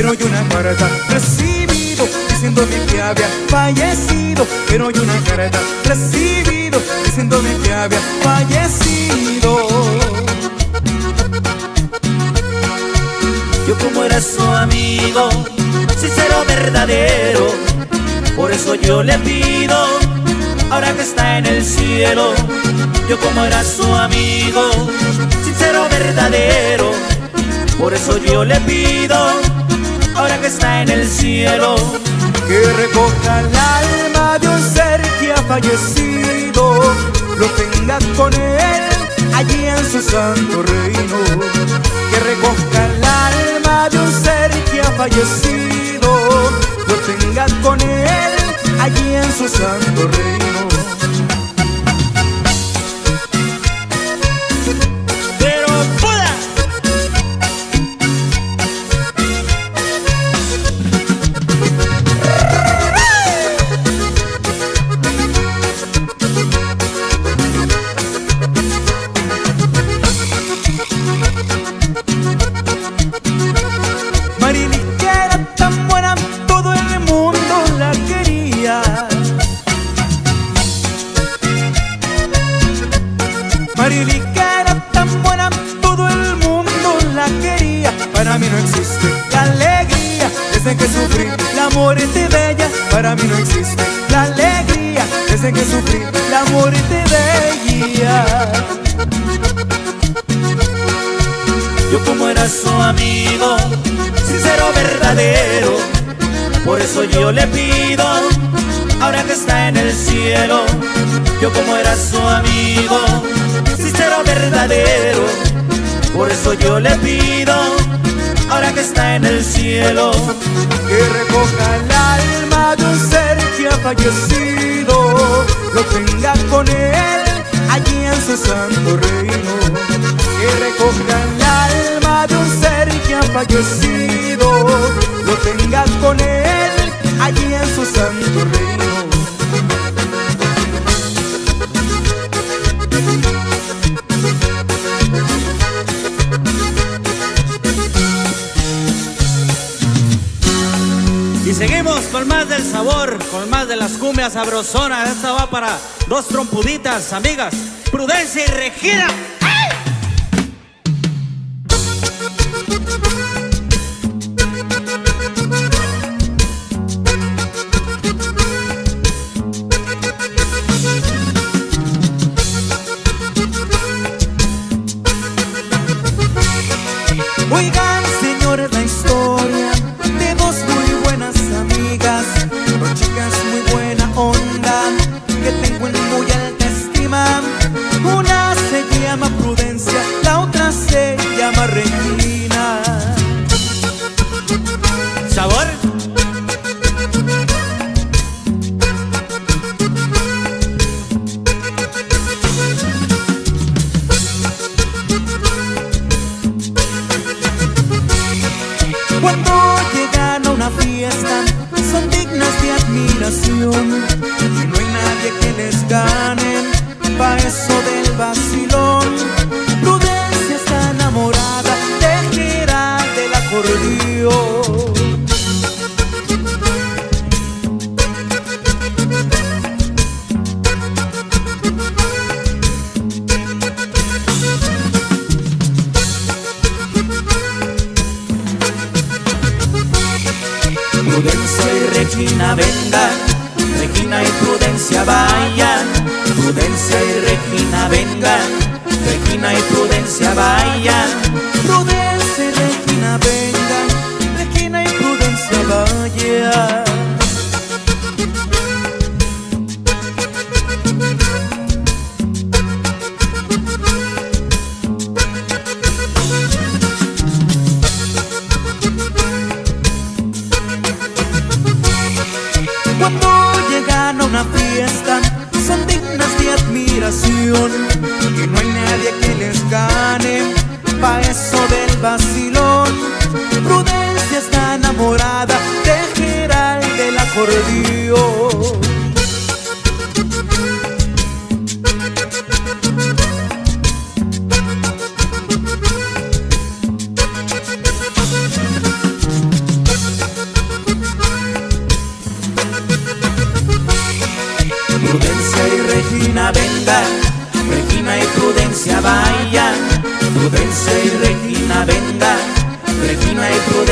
pero hay una carta recibido diciéndome que había fallecido, pero hay una carta recibido diciéndome que había fallecido. Yo como era su amigo, sincero, verdadero, por eso yo le pido, ahora que está en el cielo. Yo como era su amigo, sincero, verdadero, por eso yo le pido, ahora que está en el cielo, que recoja el alma de un ser que ha fallecido, lo tenga con él allí en su santo reino. Que recoja el alma de un ser que ha fallecido, lo tenga con él allí en su santo reino. Yo le pido, ahora que está en el cielo, yo como era su amigo, sincero, verdadero, por eso yo le pido, ahora que está en el cielo, que recoja el alma de un ser que ha fallecido, lo tenga con él allí en su santo reino. Que recoja el alma de un ser que ha fallecido, lo tenga con él allí en su santo reino. Y seguimos con más del sabor, con más de las cumbias sabrosonas. Esta va para dos trompuditas, amigas Prudencia y Regina.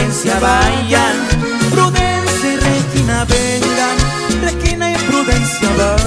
Prudencia vayan, Prudencia y Regina vengan, Regina y Prudencia vayan.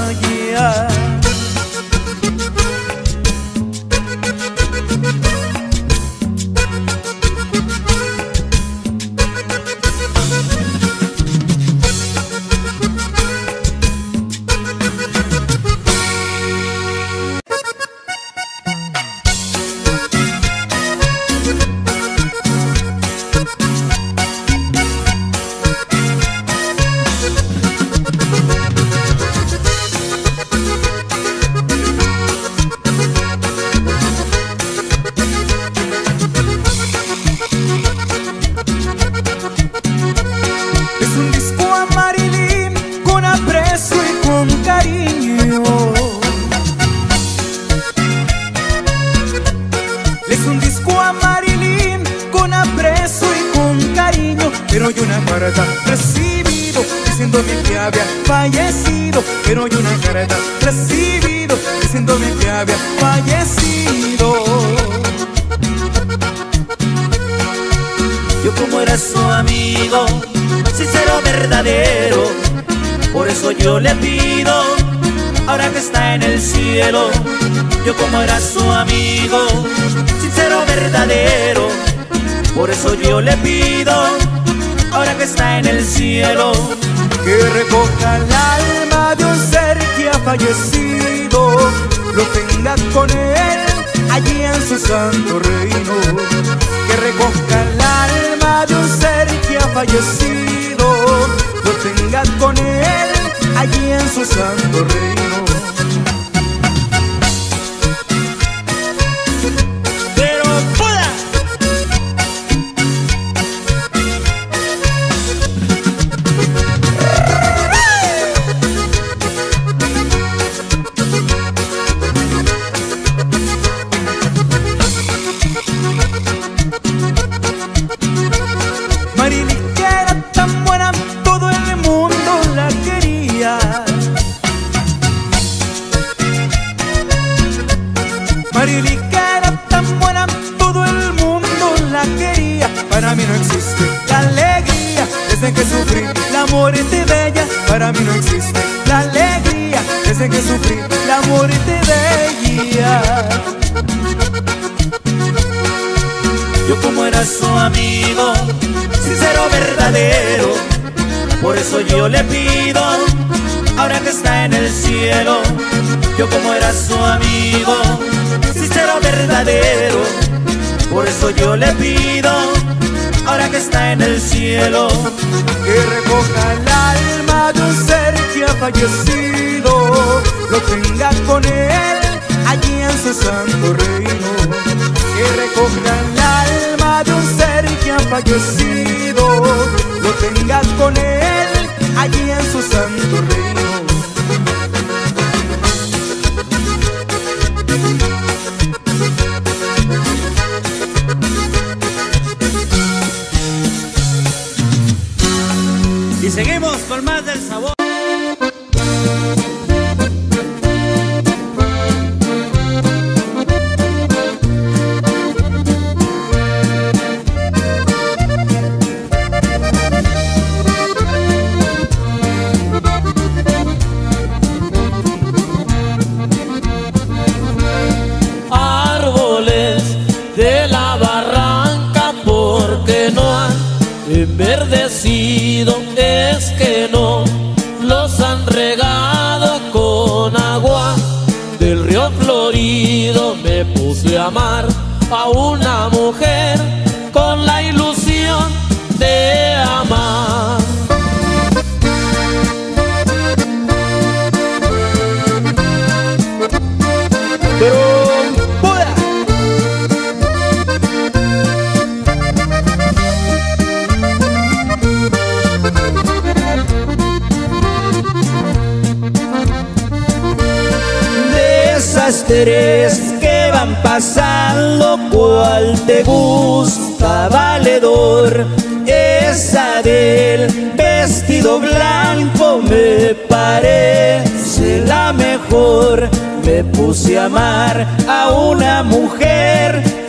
A una mujer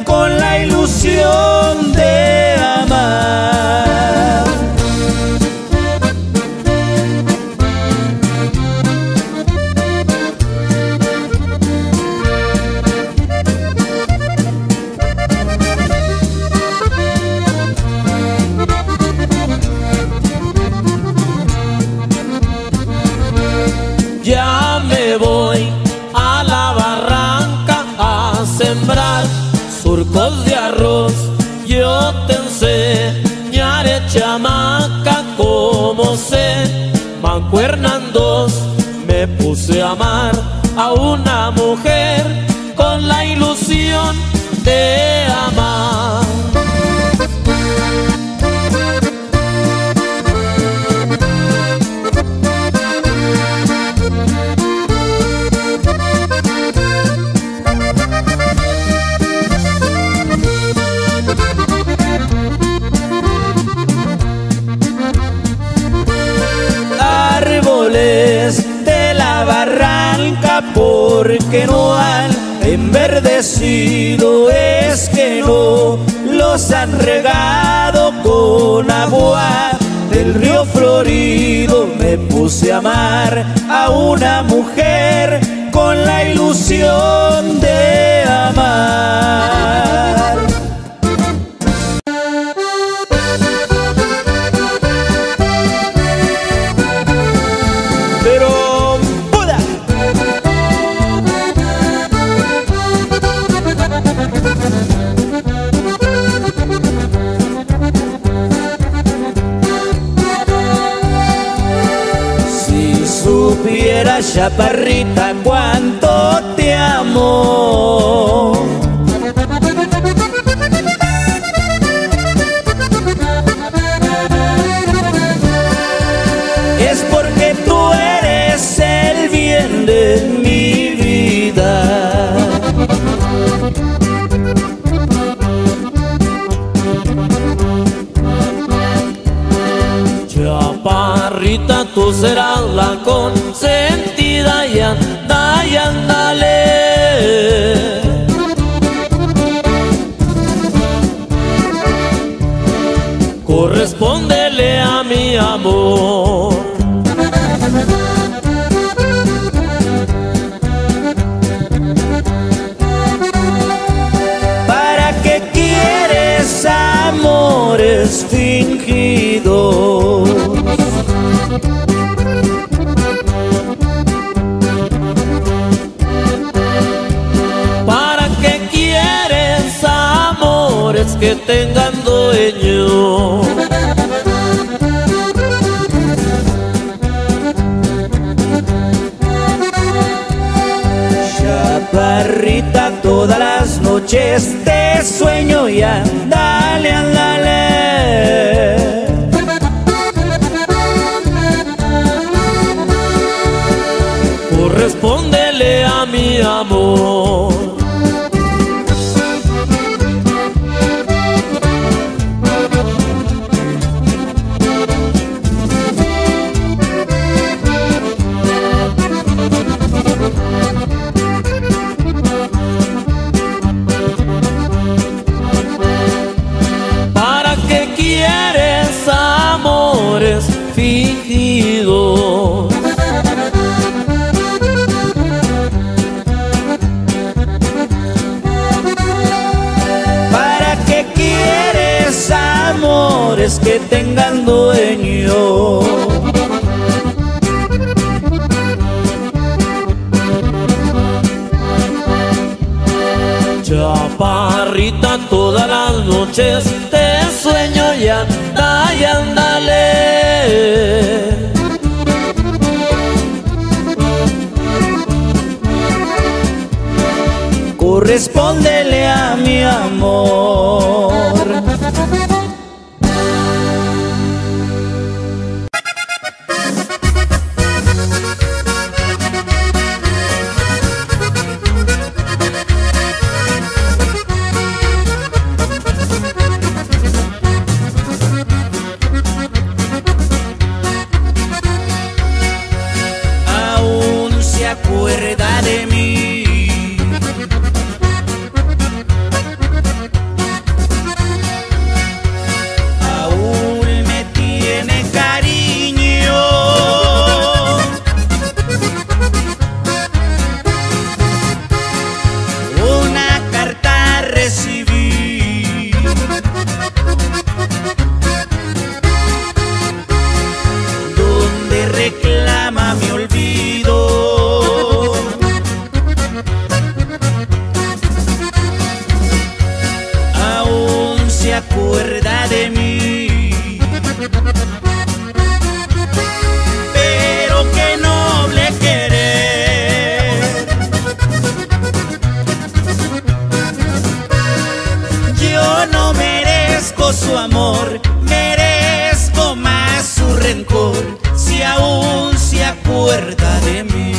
con la ilusión de amar. Porque no han enverdecido, es que no los han regado con agua del río florido. Me puse a amar a una mujer con la ilusión de amar. Chaparrita, cuánto te amo. Es porque tú eres el bien de mi vida. Chaparrita, tú serás la consentida. Dale, ándale. Correspóndele a mi amor. ¿Para qué quieres amores fingidos? Que tengan dueño. Chaparrita, todas las noches te sueño y ándale, ándale. Correspóndele a mi amor. Que tengan dueño. Chaparrita, todas las noches te sueño y anda y ándale. Correspóndele a mi amor. acuerda de mí. Pero qué noble querer, yo no merezco su amor, merezco más su rencor, si aún se acuerda de mí.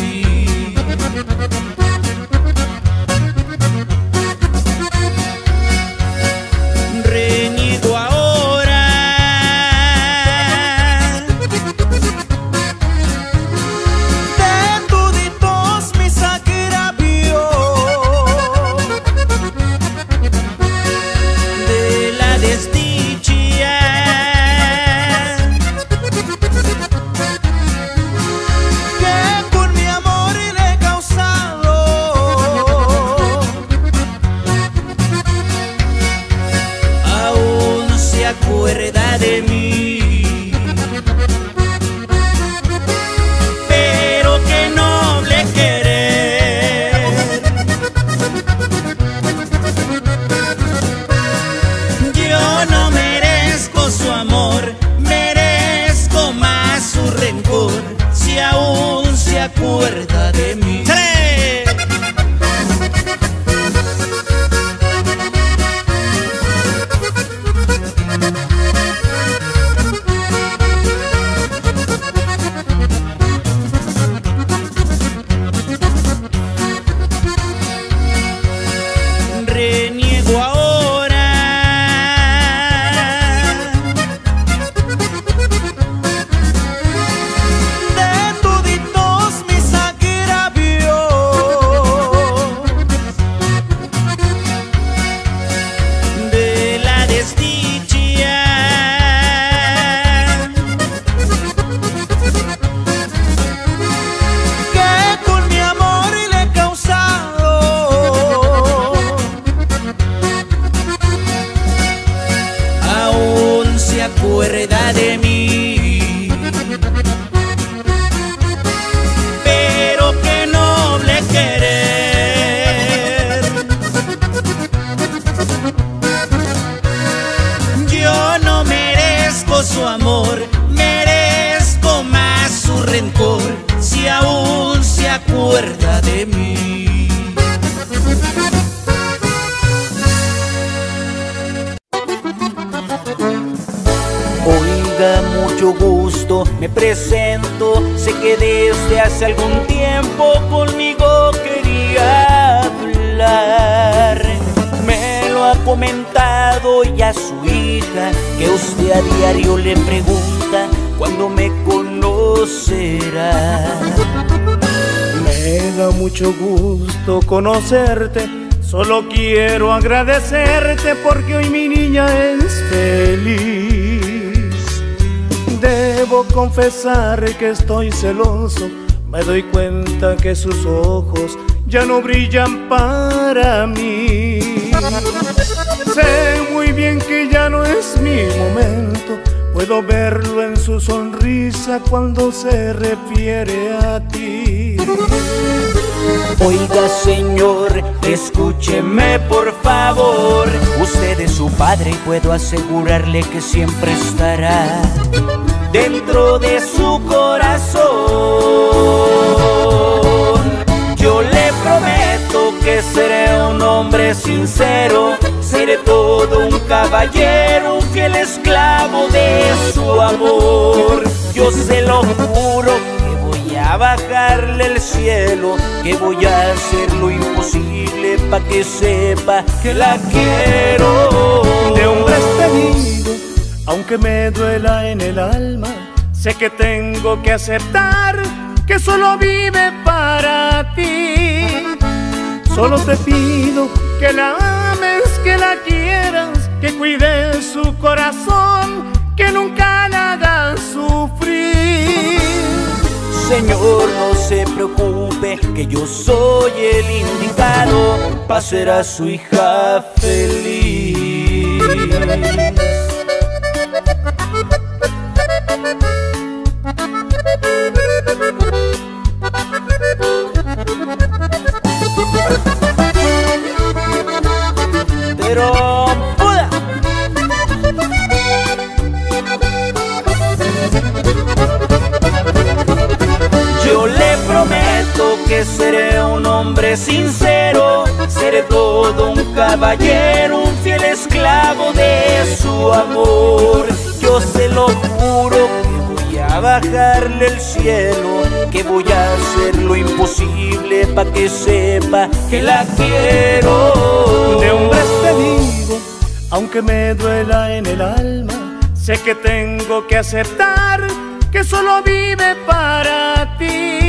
Conocerte, solo quiero agradecerte porque hoy mi niña es feliz. Debo confesar que estoy celoso, me doy cuenta que sus ojos ya no brillan para mí. Sé muy bien que ya no es mi momento, puedo verlo en su sonrisa cuando se refiere a ti. Oiga, señor, escúcheme por favor. Usted es su padre y puedo asegurarle que siempre estará dentro de su corazón. Yo le prometo que seré un hombre sincero, seré todo un caballero, fiel esclavo de su amor. Yo se lo juro a bajarle el cielo, que voy a hacer lo imposible pa' que sepa que la quiero. De hombre tenido, aunque me duela en el alma, sé que tengo que aceptar que solo vive para ti. Solo te pido que la ames, que la quieras, que cuides su corazón, que nunca la hagas sufrir. Señor, no se preocupe, que yo soy el indicado para hacer a su hija feliz. Pero, ¡puda! que seré un hombre sincero, seré todo un caballero, un fiel esclavo de su amor. Yo se lo juro que voy a bajarle el cielo, que voy a hacer lo imposible pa' que sepa que la quiero. De hombre te digo, aunque me duela en el alma, sé que tengo que aceptar que solo vive para ti.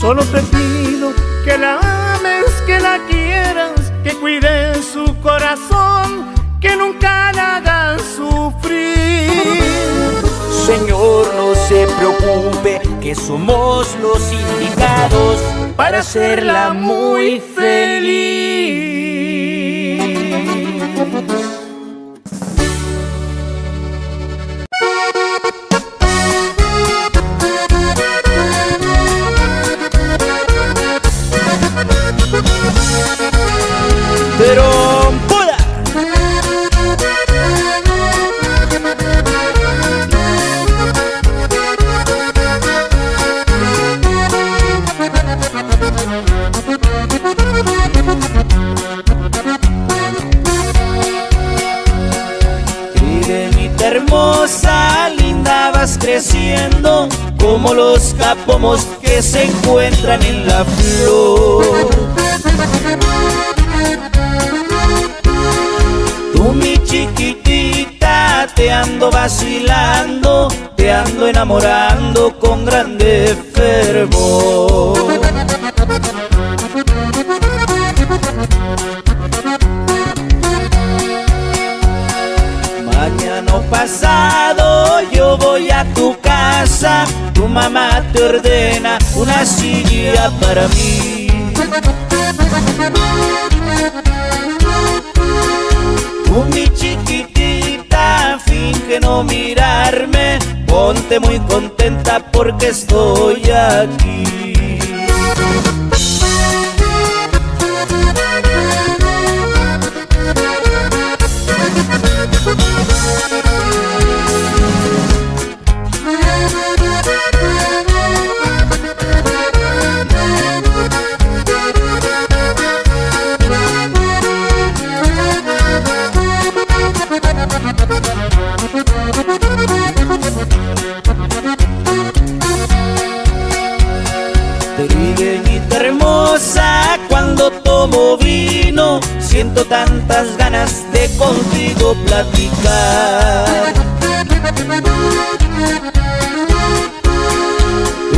Solo te pido que la ames, que la quieras, que cuides su corazón, que nunca la hagas sufrir. Señor, no se preocupe, que somos los indicados para hacerla muy feliz. Creciendo como los capomos que se encuentran en la flor. Tú, mi chiquitita, te ando vacilando, te ando enamorando con grande fervor. Mañana o pasado yo voy a tu casa, tu mamá te ordena una silla para mí. Tú, mi chiquitita, finge no mirarme, ponte muy contenta porque estoy aquí. Siento tantas ganas de contigo platicar.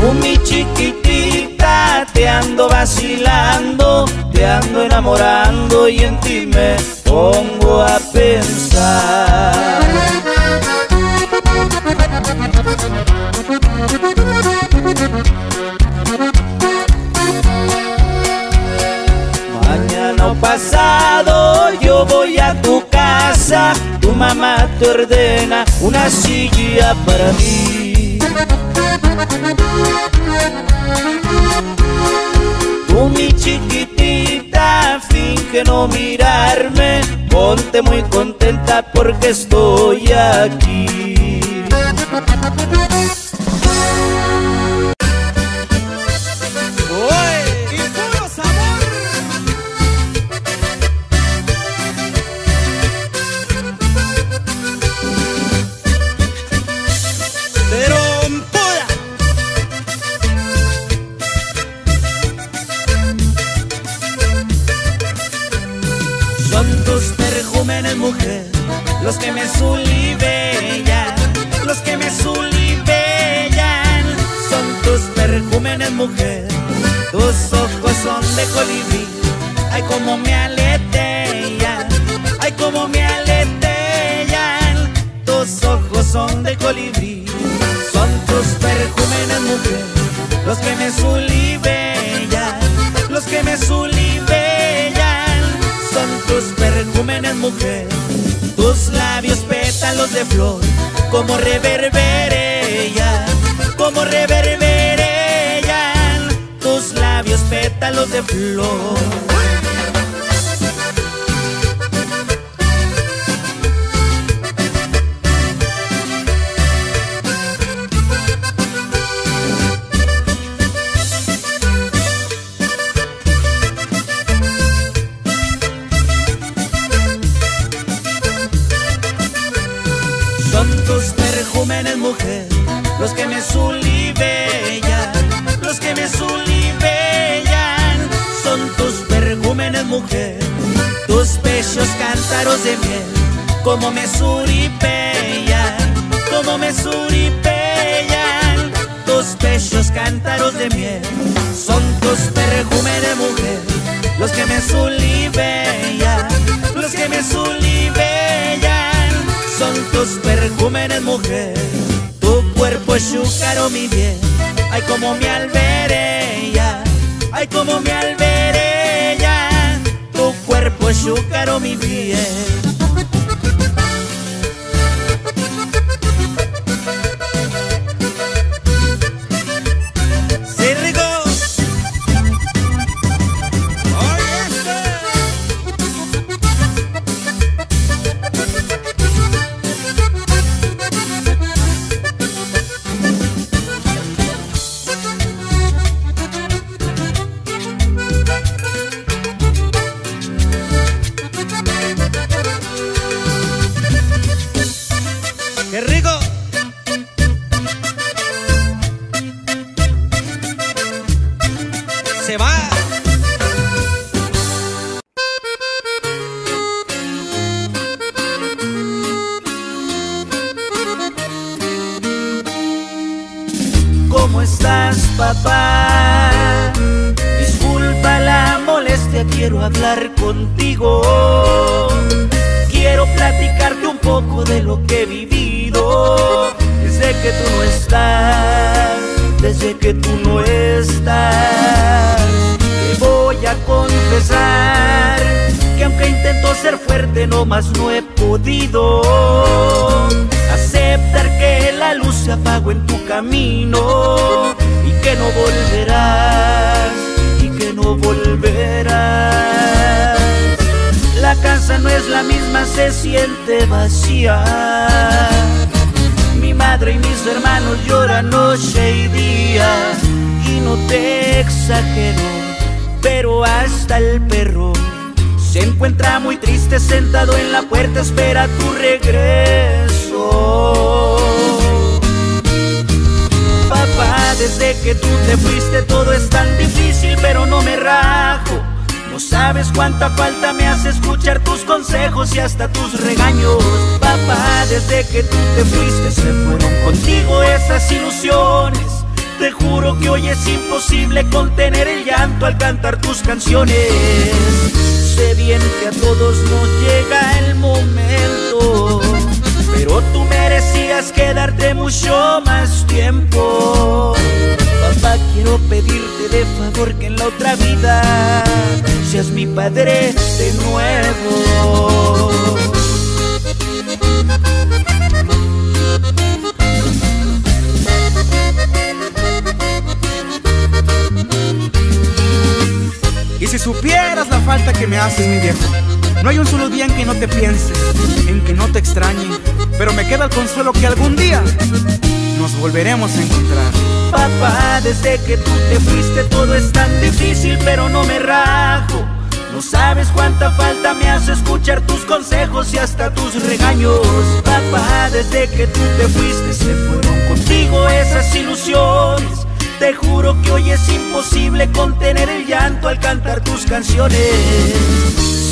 Tú, mi chiquitita, te ando vacilando, te ando enamorando y en ti me pongo a pensar. Pasado yo voy a tu casa, tu mamá te ordena una silla para mí. Tú, mi chiquitita, finge no mirarme, ponte muy contenta porque estoy aquí. Los que me sublivellan, los que me sublivellan, son tus perjúmenes, mujer. Tus ojos son de colibrí, ay como me aletean, ay como me aletean. Tus ojos son de colibrí, son tus perjúmenes, mujer. Los que me sublivellan, los que me sublivellan, son tus perjúmenes, mujer. Tus labios pétalos de flor, como reverberan, como reverberan. Tus labios pétalos de flor. los que me sulivellan, los que me sulivellan, son tus pergúmenes, mujer, tus pechos cántaros de miel, como me suripellan, como me suripellan, tus pechos cántaros de miel, son tus pergúmenes, mujer, los que me sulivellan, los que me sulivellan, son tus pergúmenes, mujer. Cuerpo chúcaro, mi bien, ay como me alberella, ay como me alberella, tu cuerpo chúcaro, mi bien. Mi madre y mis hermanos lloran noche y día, y no te exagero, pero hasta el perro se encuentra muy triste sentado en la puerta, espera tu regreso. Papá, desde que tú te fuiste todo es tan difícil, pero no me rajo. No sabes cuánta falta me hace escuchar tus consejos y hasta tus regaños. Papá, desde que tú te fuiste se fueron contigo esas ilusiones. Te juro que hoy es imposible contener el llanto al cantar tus canciones. Sé bien que a todos nos llega el momento, pero tú merecías quedarte mucho más tiempo. Papá, quiero pedirte de favor que en la otra vida seas mi padre de nuevo. Y si supieras la falta que me haces, mi viejo, no hay un solo día en que no te piense, en que no te extrañe, pero me queda el consuelo que algún día nos volveremos a encontrar. Papá, desde que tú te fuiste todo es tan difícil, pero no me rajo. No sabes cuánta falta me hace escuchar tus consejos y hasta tus regaños. Papá, desde que tú te fuiste se fueron contigo esas ilusiones. Te juro que hoy es imposible contener el llanto al cantar tus canciones.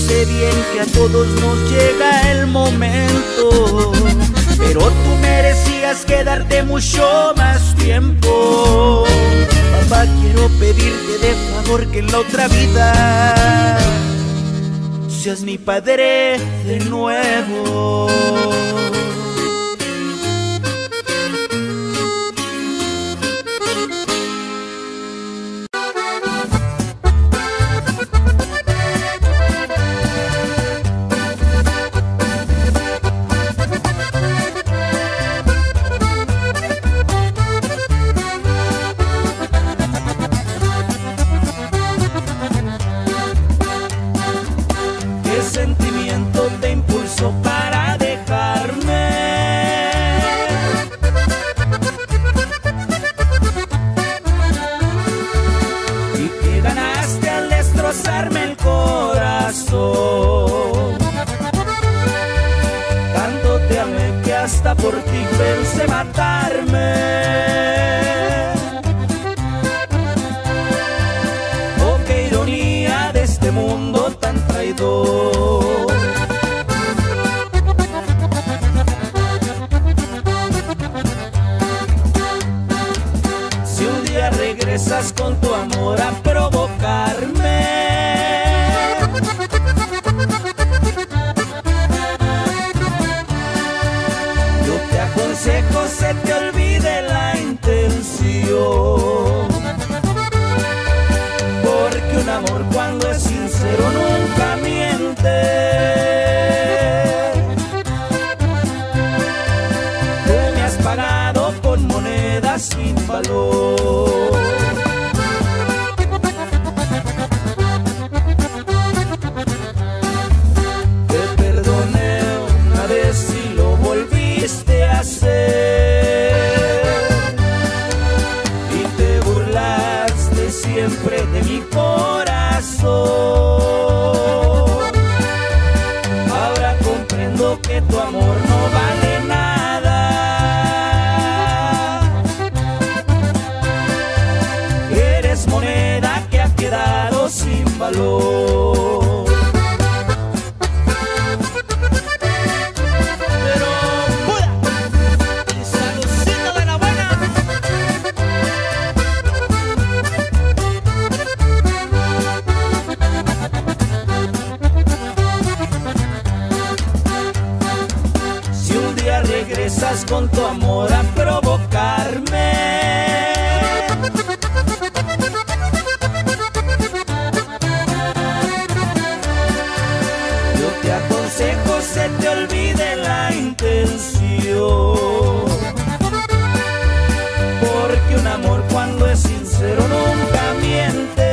Sé bien que a todos nos llega el momento, pero tú merecías quedarte mucho más tiempo. Papá, quiero pedirte de favor que en la otra vida seas mi padre de nuevo. Sentimiento te impulsó para dejar tan traidor. Si un día regresas con tu amor a provocarme, yo te aconsejo se te olvide la intención, porque un amor cuando es sincero nunca miente. Tú me has pagado con monedas sin valor. Te perdoné una vez y lo volviste a hacer, y te burlaste siempre de mi corazón. Ahora comprendo que tu amor no vale nada, eres moneda que ha quedado sin valor. Con tu amor a provocarme, yo te aconsejo se te olvide la intención, porque un amor cuando es sincero nunca miente.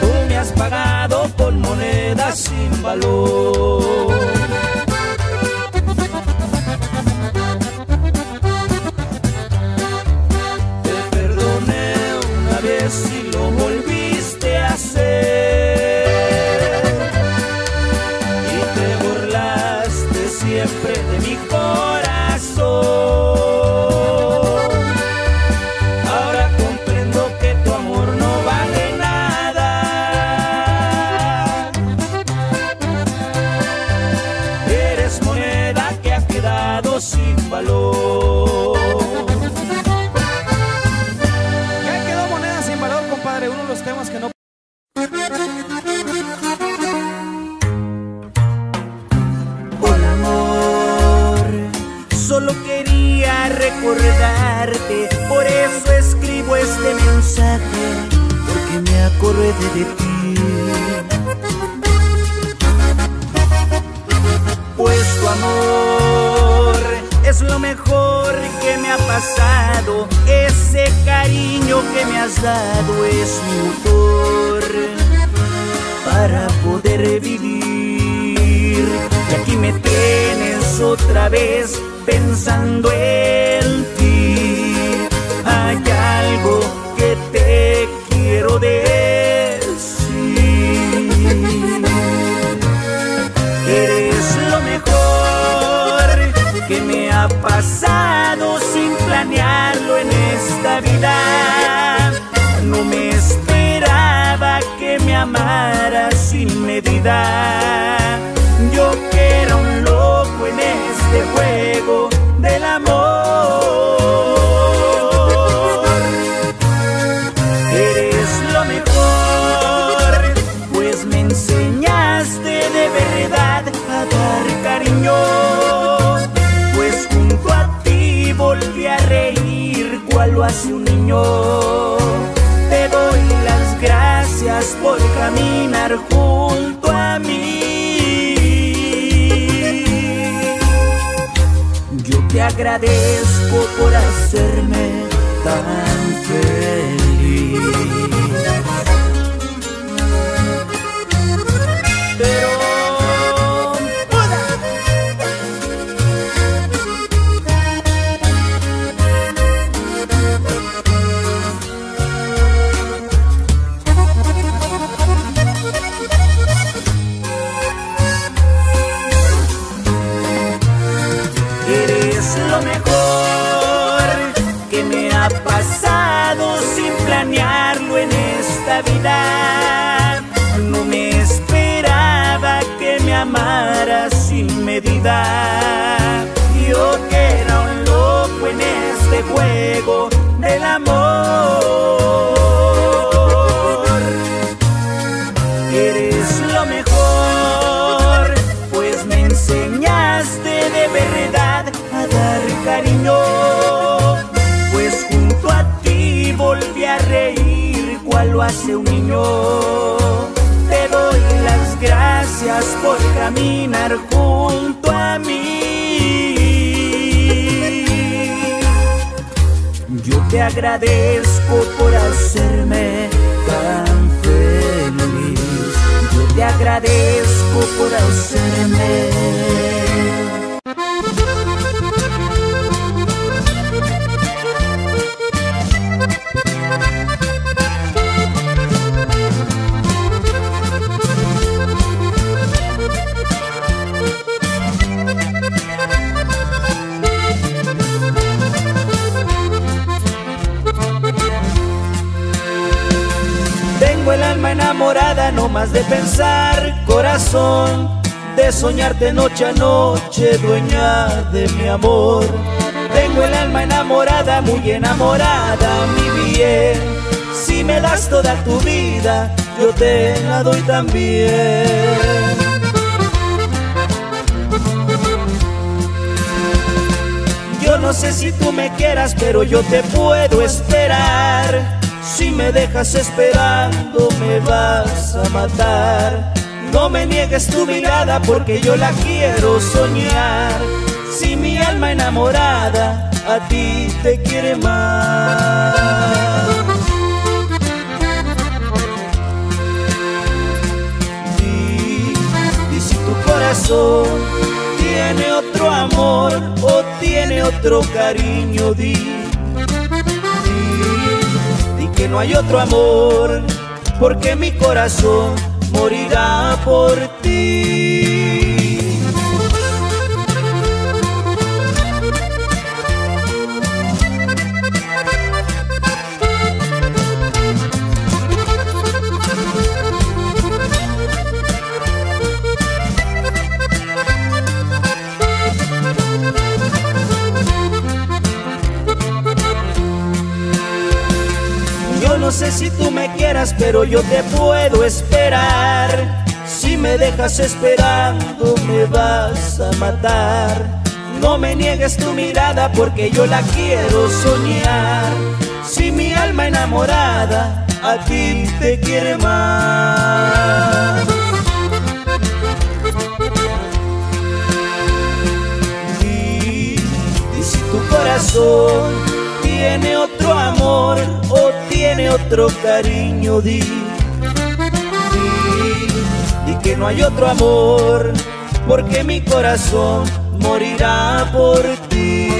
Tú me has pagado con monedas sin valor. Lo mejor que me ha pasado sin algo en esta vida. No me esperaba que me amaras sin medida. Yo que era un loco en este juego del amor. Eres lo mejor, pues me enseñaste de verdad a dar cariño. Pues junto a ti volví a reír cual lo hace un niño. Te doy las gracias por caminar junto a mí. Yo te agradezco por hacerme tan feliz. Yo te agradezco por hacerme. Enamorada no más de pensar, corazón, de soñarte noche a noche, dueña de mi amor. Tengo el alma enamorada, muy enamorada, mi bien. Si me das toda tu vida, yo te la doy también. Yo no sé si tú me quieras, pero yo te puedo esperar. Si me dejas esperando me vas a matar. No me niegues tu mirada porque yo la quiero soñar. Si mi alma enamorada a ti te quiere más. Y si tu corazón tiene otro amor o tiene otro cariño, di que no hay otro amor, porque mi corazón morirá por ti. No sé si tú me quieras, pero yo te puedo esperar. Si me dejas esperando me vas a matar. No me niegues tu mirada porque yo la quiero soñar. Si mi alma enamorada a ti te quiere más. Y si tu corazón tiene otro amor o tiene otro cariño, di que no hay otro amor, porque mi corazón morirá por ti.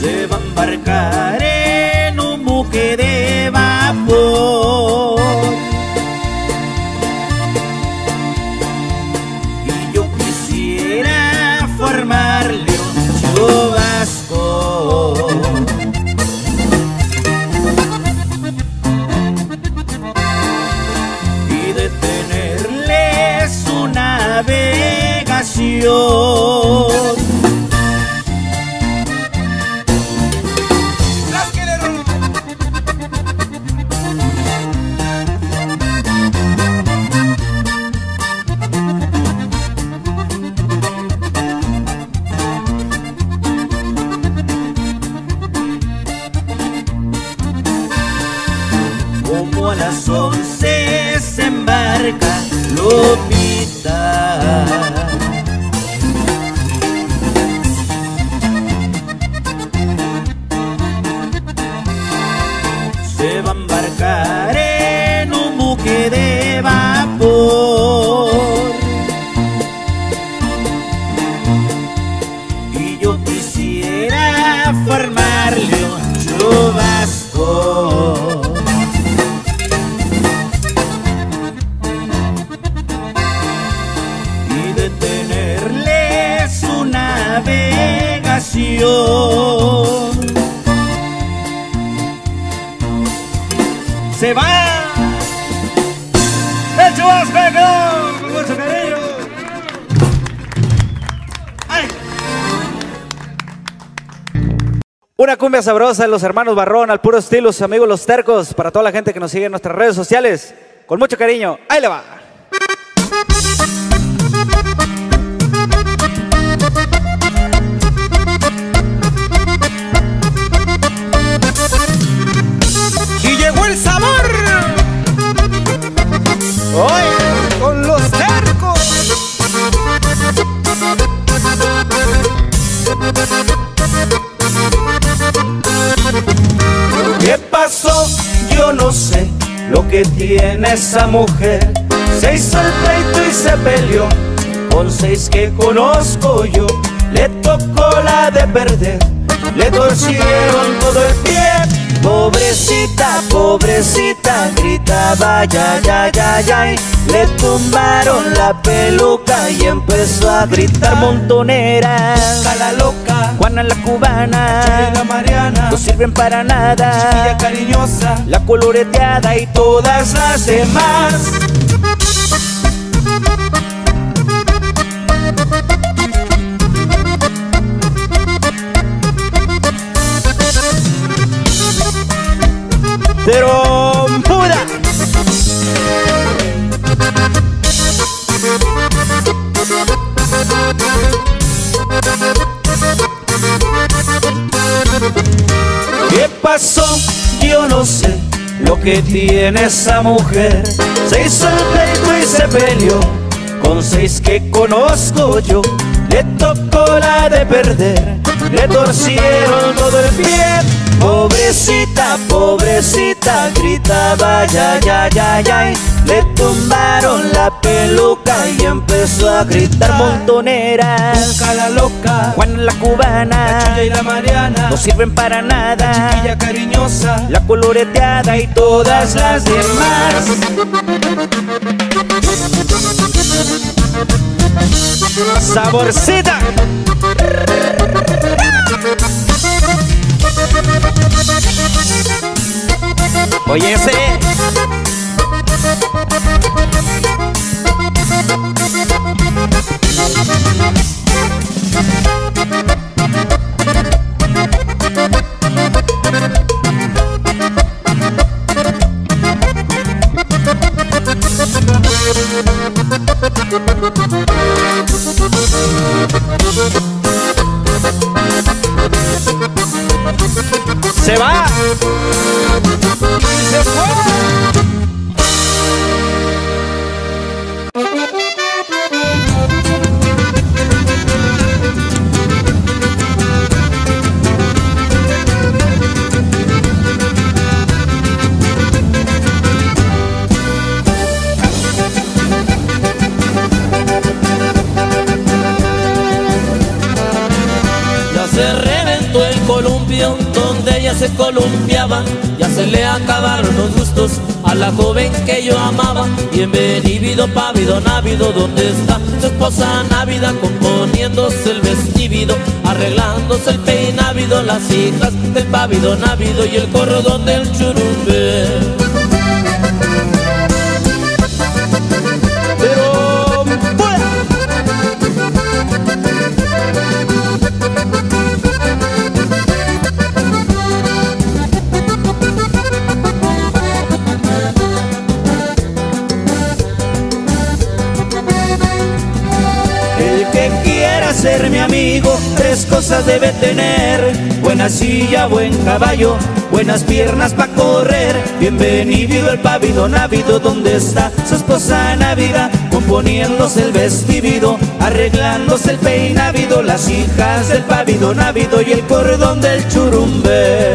Se va a embarcar en un buque de vapor. canción. Como a las 11 se embarca Lopita, se va a embarcar en un buque de vapor, y yo quisiera formarle un chubasco. Se va el chubasco con mucho cariño. ¡Ay! Una cumbia sabrosa de los hermanos Barrón, al puro estilo, sus amigos Los Tercos. Para toda la gente que nos sigue en nuestras redes sociales, con mucho cariño, ahí le va. ¿Qué pasó? Yo no sé lo que tiene esa mujer. Se hizo el pleito y se peleó con 6 que conozco yo. Le tocó la de perder, le torcieron todo el pie. Pobrecita, pobrecita, gritaba ya, ya, ya, ya. Le tumbaron la peluca y empezó a gritar montonera. Cala loca, Juana la cubana, Chulina Mariana, no sirven para nada. Chiquilla cariñosa, la coloreteada y todas las demás. ¡Trompuda! ¿Qué pasó? Yo no sé lo que tiene esa mujer. Se hizo el pleito y se peleó con 6 que conozco yo. Le tocó la de perder, le torcieron todo el pie. Pobrecita, pobrecita, gritaba ya, ya, ya, ya. Le tumbaron la peluca y empezó a gritar montonera. Cala loca, Juana la cubana, la Chula y la Mariana, no sirven para nada. La chiquilla cariñosa, la coloreteada y todas las demás. Saborcita. Oye, ese. Se va. Se fue. Ya se reventó el columpio donde ella se columpiaba. Ya se le acabaron los gustos a la joven que yo amaba. Bienvenido, pávido, návido, ¿dónde está su esposa návida? Componiéndose el vestíbido, arreglándose el peinávido, las hijas del pávido, návido y el corrodón del churumbe. Pero... ¡pura! ser mi amigo, tres cosas debe tener: buena silla, buen caballo, buenas piernas pa' correr. Bienvenido el pavidón ávido, donde está su esposa Navidad, componiéndose el vestido, arreglándose el peinávido, las hijas del pavidón ávido y el cordón del churumbe.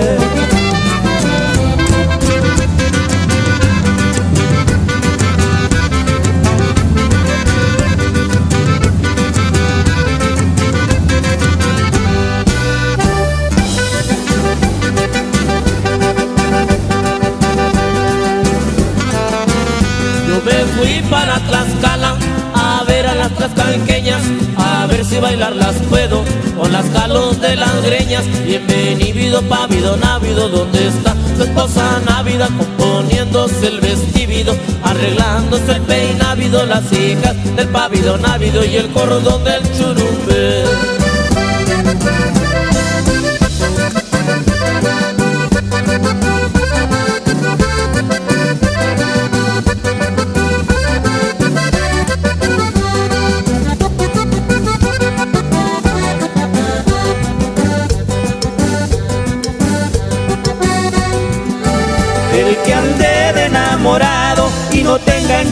Para Tlaxcala, a ver a las tlaxcalqueñas, a ver si bailar las puedo con las calos de las greñas. Bienvenido pavido návido, donde está su esposa Navidad, componiéndose el vestido, arreglándose el peinávido, las hijas del pavido návido y el cordón del churumbe.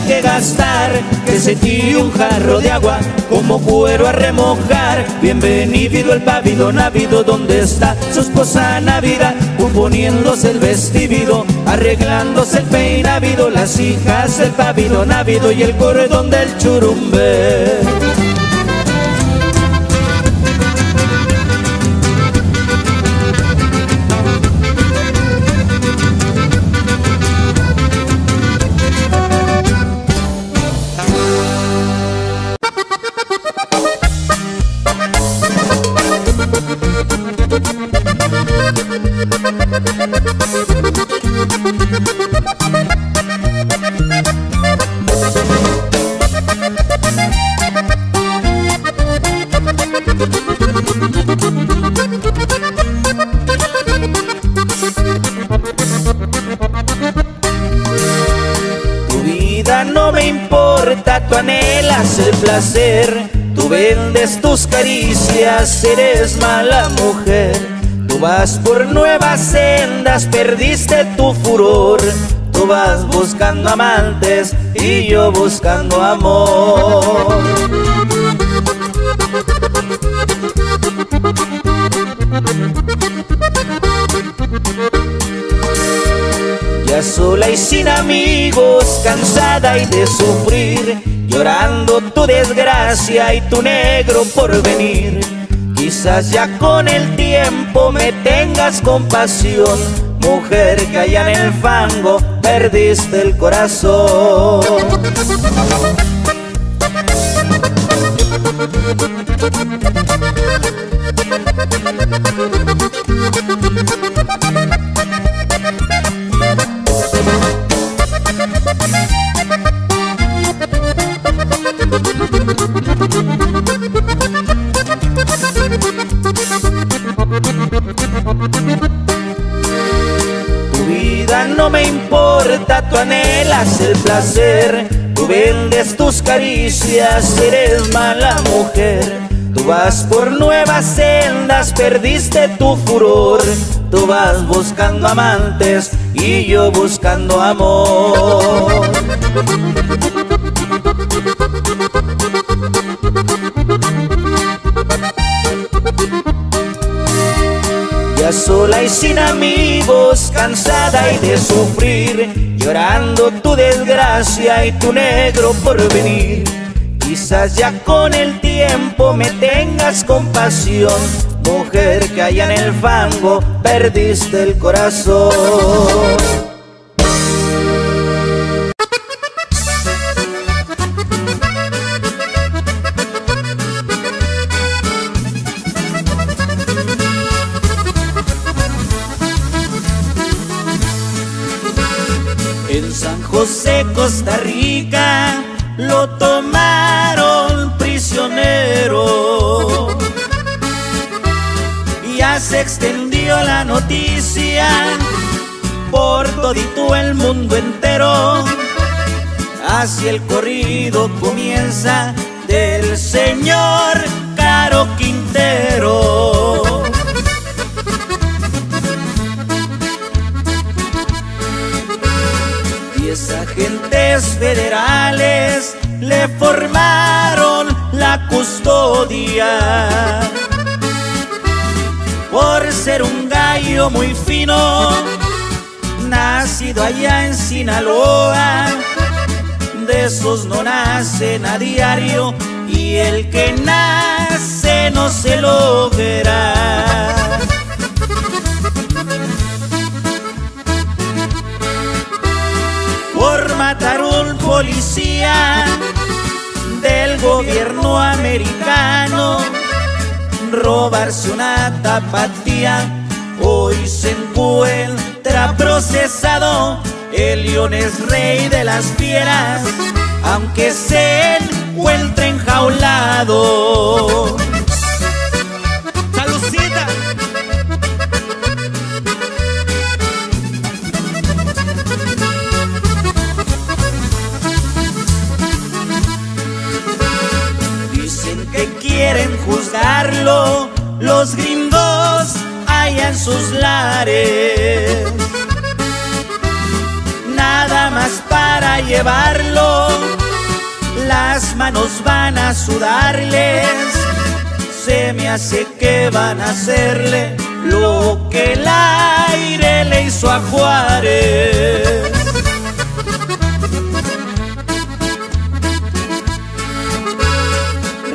Que gastar, que se tire un jarro de agua como cuero a remojar. Bienvenido el pavidón ávido, donde está su esposa Navidad, componiéndose el vestido, arreglándose el peinávido, las hijas del pavidón ávido y el cordón del churumbe. Placer, tú vendes tus caricias, eres mala mujer. Tú vas por nuevas sendas, perdiste tu furor. Tú vas buscando amantes y yo buscando amor. Ya sola y sin amigos, cansada y de sufrir, llorando tu desgracia y tu negro porvenir. Quizás ya con el tiempo me tengas compasión, mujer que allá en el fango perdiste el corazón. Tú anhelas el placer, tú vendes tus caricias, eres mala mujer. Tú vas por nuevas sendas, perdiste tu furor. Tú vas buscando amantes y yo buscando amor. Ya sola y sin amigos, cansada y de sufrir, llorando tu desgracia y tu negro porvenir. Quizás ya con el tiempo me tengas compasión, mujer que allá en el fango perdiste el corazón. José Costa Rica lo tomaron prisionero. Ya se extendió la noticia por todito el mundo entero. Así el corrido comienza del señor Caro Caro Quintero. Y esa agentes federales le formaron la custodia por ser un gallo muy fino, nacido allá en Sinaloa. De esos no nacen a diario, y el que nace no se logra. Por matar un policía del gobierno americano, robarse una tapatía, hoy se encuentra procesado. El león es rey de las fieras, aunque se encuentre enjaulado. ¡Salucita! Dicen que quieren juzgarlo los gringos allá en sus lares, nada más para llevarlo, las manos van a sudarles. Se me hace que van a hacerle lo que el aire le hizo a Juárez.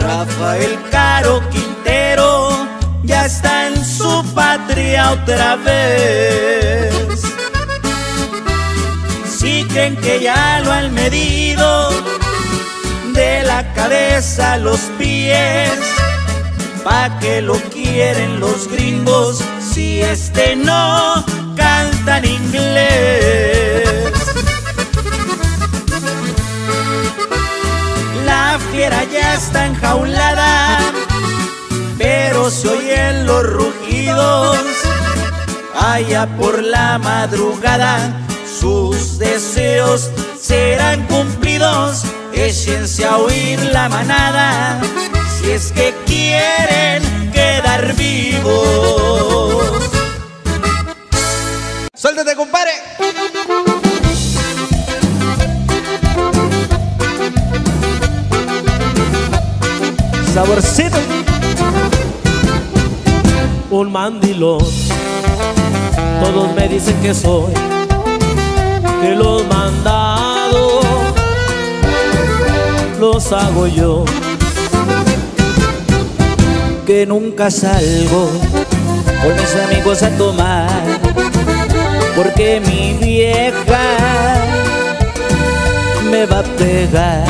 Rafael Caro Quintero ya está en su patria otra vez. Si creen que ya lo han medido, de la cabeza a los pies, pa' que lo quieren los gringos, si este no canta en inglés. La fiera ya está enjaulada, pero se oyen los rugidos, allá por la madrugada. Sus deseos serán cumplidos, échense a huir la manada, si es que quieren quedar vivos. ¡Suéltate, compadre! ¡Saborcito! Un mandilón, todos me dicen que soy, que los mandados los hago yo, que nunca salgo con mis amigos a tomar, porque mi vieja me va a pegar,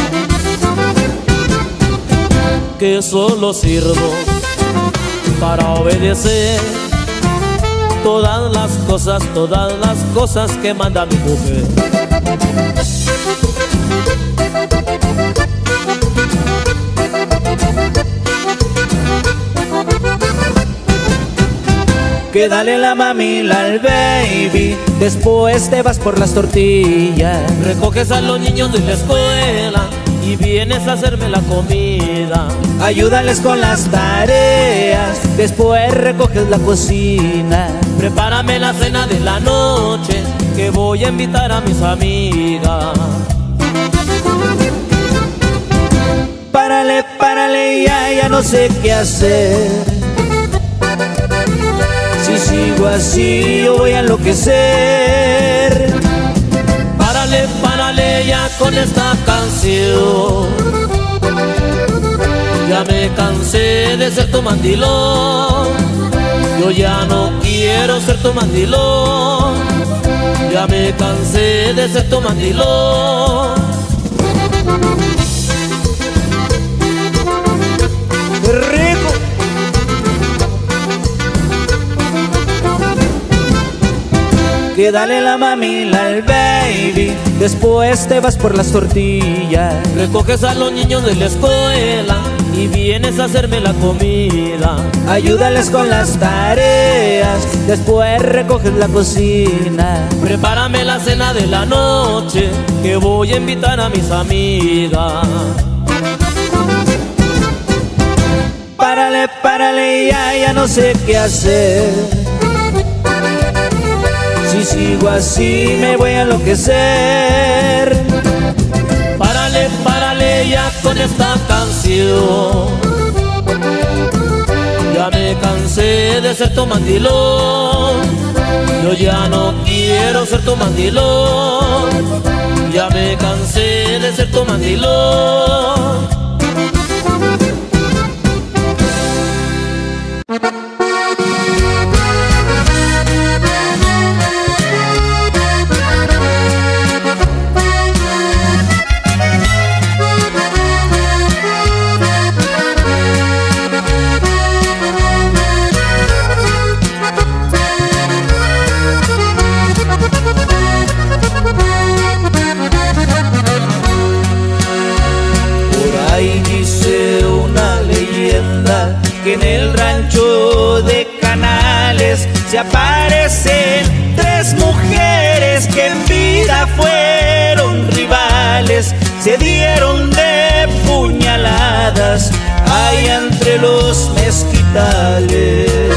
que solo sirvo para obedecer todas las cosas que manda mi mujer. Que dale la mamila al baby, después te vas por las tortillas, recoges a los niños de la escuela y vienes a hacerme la comida, ayúdales con las tareas, después recoges la cocina, prepárame la cena de la noche, que voy a invitar a mis amigas. Párale, párale, ya no sé qué hacer, si sigo así yo voy a enloquecer. Párale, párale ya con esta canción, ya me cansé de ser tu mandilón, yo ya no quiero ser tu mandilón, ya me cansé de ser tu mandilón. Que dale la mamila al baby, después te vas por las tortillas, recoges a los niños de la escuela y vienes a hacerme la comida, ayúdales con las tareas, después recoges la cocina, prepárame la cena de la noche, que voy a invitar a mis amigas. Párale, párale, ya no sé qué hacer. Si sigo así me voy a enloquecer. Párale, párale ya con esta canción. Ya me cansé de ser tu mandilón. Yo ya no quiero ser tu mandilón. Ya me cansé de ser tu mandilón. Que en el rancho de Canales se aparecen tres mujeres que en vida fueron rivales. Se dieron de puñaladas allá entre los mezquitales.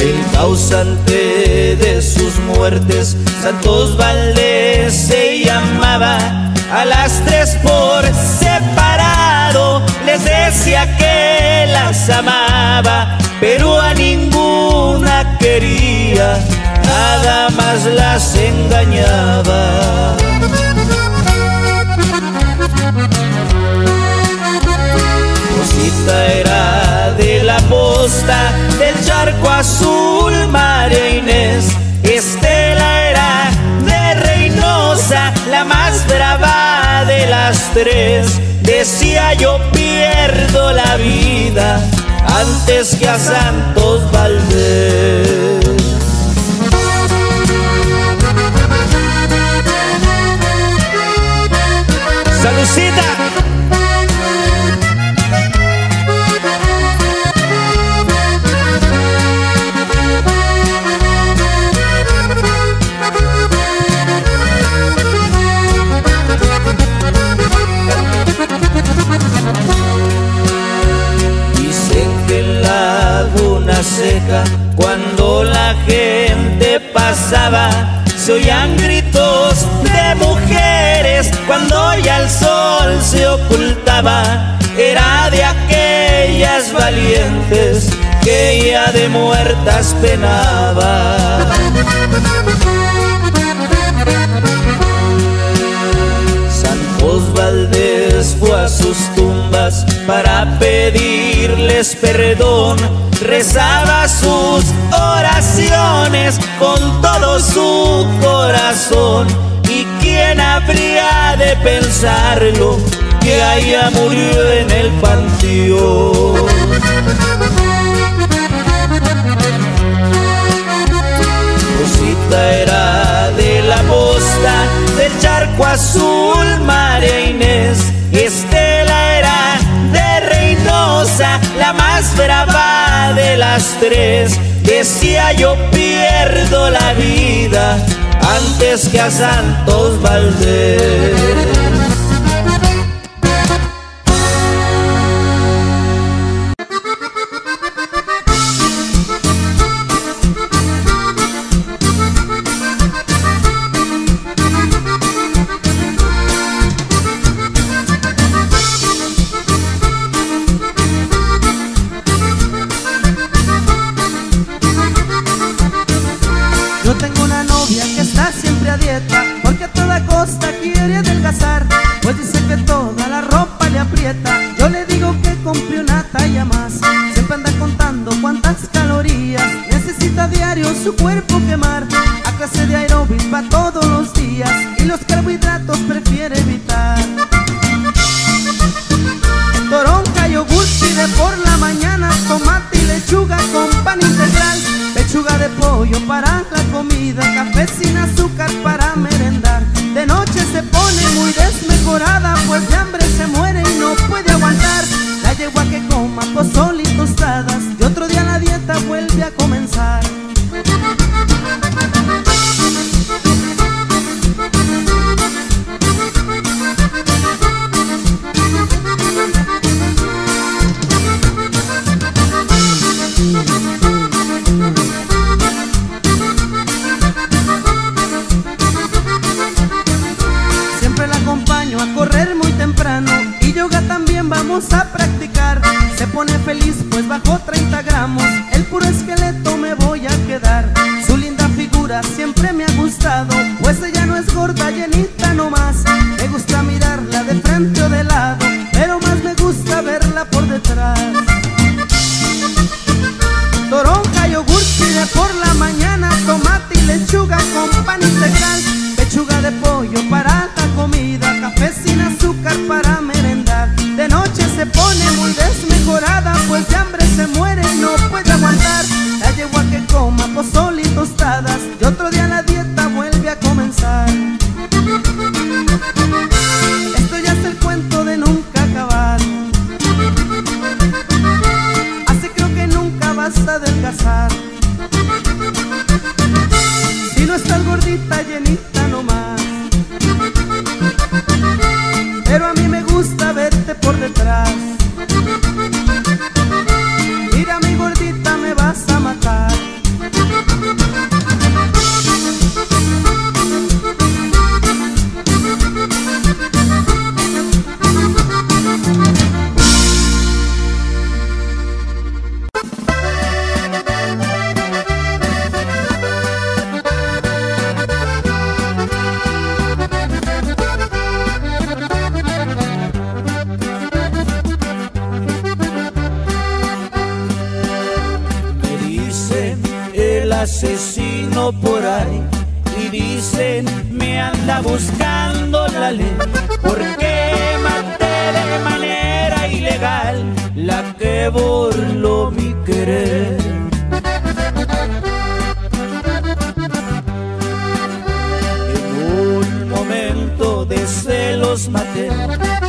El causante de sus muertes, Santos Valdés se llamaba. A las tres por separado les decía que las amaba, pero a ninguna quería, nada más las engañaba. Rosita era de la Posta, del Charco Azul, María Inés. Estela era de Reynosa, la más brava de las tres. Decía yo pierdo la vida antes que a Santos Valdés. ¡Salucita! Seca, cuando la gente pasaba se oían gritos de mujeres. Cuando ya el sol se ocultaba era de aquellas valientes que ya de muertas penaba. Santos Valdés fue a sus tumbas para pedirles perdón. Rezaba sus oraciones con todo su corazón. ¿Y quién habría de pensarlo? Que allá murió en el panteón. Rosita era de la Posta, del Charco Azul, María Inés. Estela era de Reynosa, la más brava de las tres. Decía yo pierdo la vida antes que a Santos Valdés. vamos a practicar. Se pone feliz pues bajo 30 gramos, el puro esqueleto me voy a quedar. Su linda figura siempre me ha gustado, pues ella no es gorda, llenita nomás. Me gusta mirarla de frente o de lado, pero más me gusta verla por detrás. Toronja, yogur, pide por la mañana, tomate y lechuga con pan integral, pechuga de pollo para la comida, café sin azúcar para merendar. De noche se pone muy desmejorada, pues de hambre se muere, no puede aguantar. La llevo a que coma pozole y tostadas, y otro día la dieta vuelve a comenzar. Esto ya es el cuento de nunca acabar, así creo que nunca vas a adelgazar. Si no estás gordita, llenita nomás, pero a mí me gusta verte por detrás. Mira mi gordita, me vas a matar. Asesino por ahí y dicen me anda buscando la ley, porque maté de manera ilegal la que burló mi querer. En un momento de celos maté,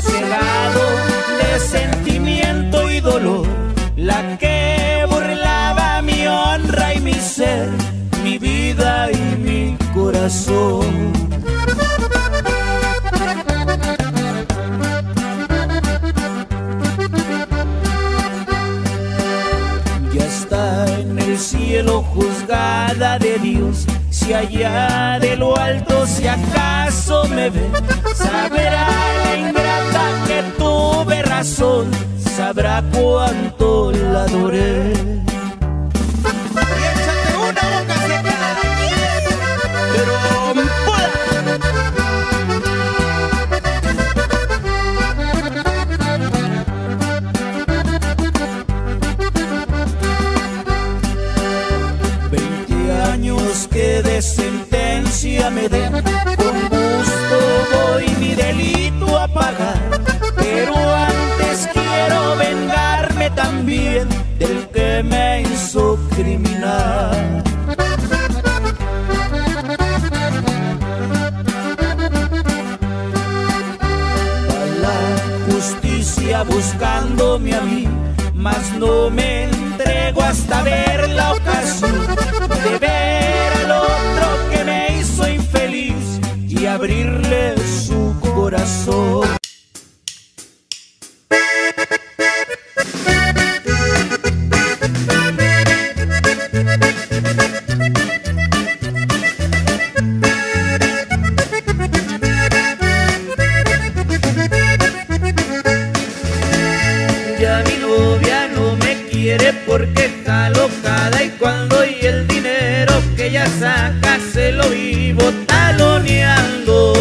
cegado de sentimiento y dolor, la que burlaba mi honra, mi ser, mi vida y mi corazón. Ya está en el cielo juzgada de Dios, si allá de lo alto si acaso me ve, sabrá la ingrata que tuve razón, sabrá cuánto la adoré. De sentencia me den, con gusto voy mi delito a pagar, pero antes quiero vengarme también del que me hizo criminal. A la justicia buscándome a mí, mas no me entrego hasta ver la ocasión de ver otro que me hizo infeliz y abrirle su corazón. Ya mi novia no me quiere porque está locada, y cuando y el dinero que ella saca se lo vivo taloneando.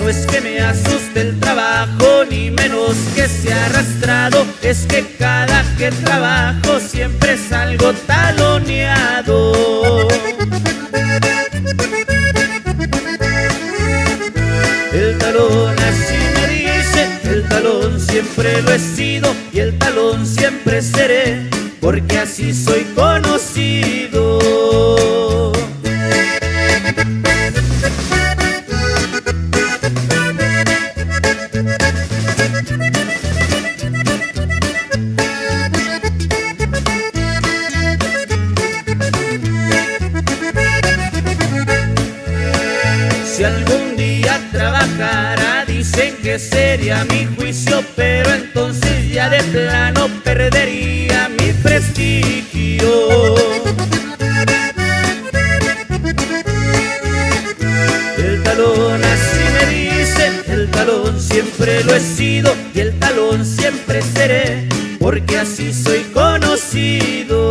No es que me asuste el trabajo, ni menos que sea arrastrado, es que cada que trabajo siempre salgo taloneado. El talón así me dice, el talón siempre lo he sido y el talón siempre seré, porque así soy conocido. Si algún día trabajara, dicen que sería mi juicio, pero entonces ya de plano perdería mi prestigio. El siempre lo he sido y el talón siempre seré, porque así soy conocido.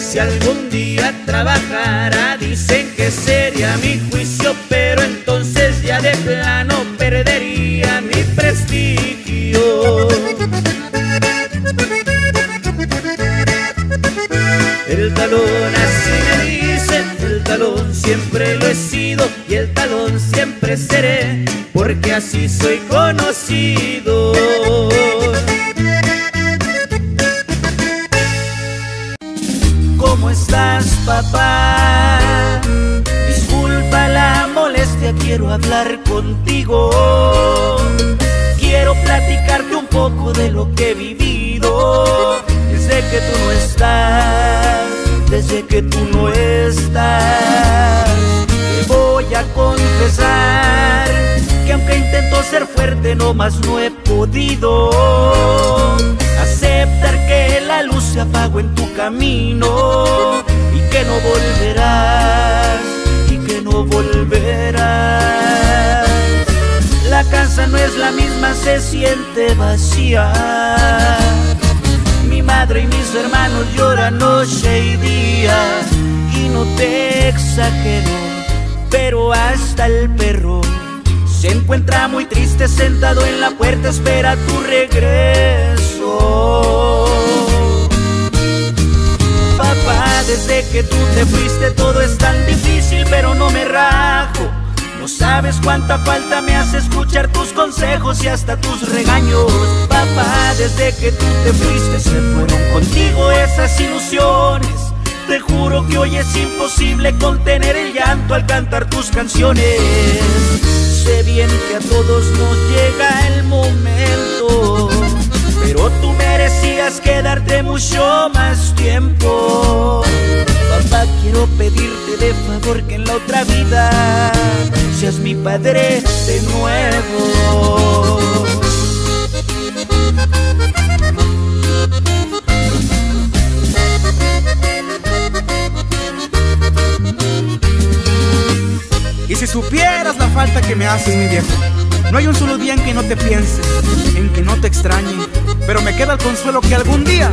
Si algún día trabajara, dicen que sería mi juicio, pero entonces ya de plano perdería mi prestigio. El talón, así me dicen, el talón siempre lo he sido y el talón siempre seré, porque así soy conocido. ¿Cómo estás, papá? Disculpa la molestia, quiero hablar contigo. Quiero platicarte un poco de lo que he vivido desde que tú no estás, desde que tú no estás. Te voy a confesar que aunque intento ser fuerte, no más no he podido aceptar que la luz se apagó en tu camino y que no volverás, y que no volverás. La casa no es la misma, se siente vacía. Mi madre y mis hermanos lloran noche y día, y no te exagero, pero hasta el perro se encuentra muy triste, sentado en la puerta, espera tu regreso. Papá, desde que tú te fuiste todo es tan difícil, pero no me rajo. No sabes cuánta falta me hace escuchar tus consejos y hasta tus regaños. Papá, desde que tú te fuiste se fueron contigo esas ilusiones. Te juro que hoy es imposible contener el llanto al cantar tus canciones. Sé bien que a todos nos llega el momento, pero tú merecías quedarte mucho más tiempo. Papá, quiero pedirte de favor que en la otra vida seas mi padre de nuevo. Y si supieras la falta que me haces, mi viejo. No hay un solo día en que no te piense, en que no te extrañe, pero me queda el consuelo que algún día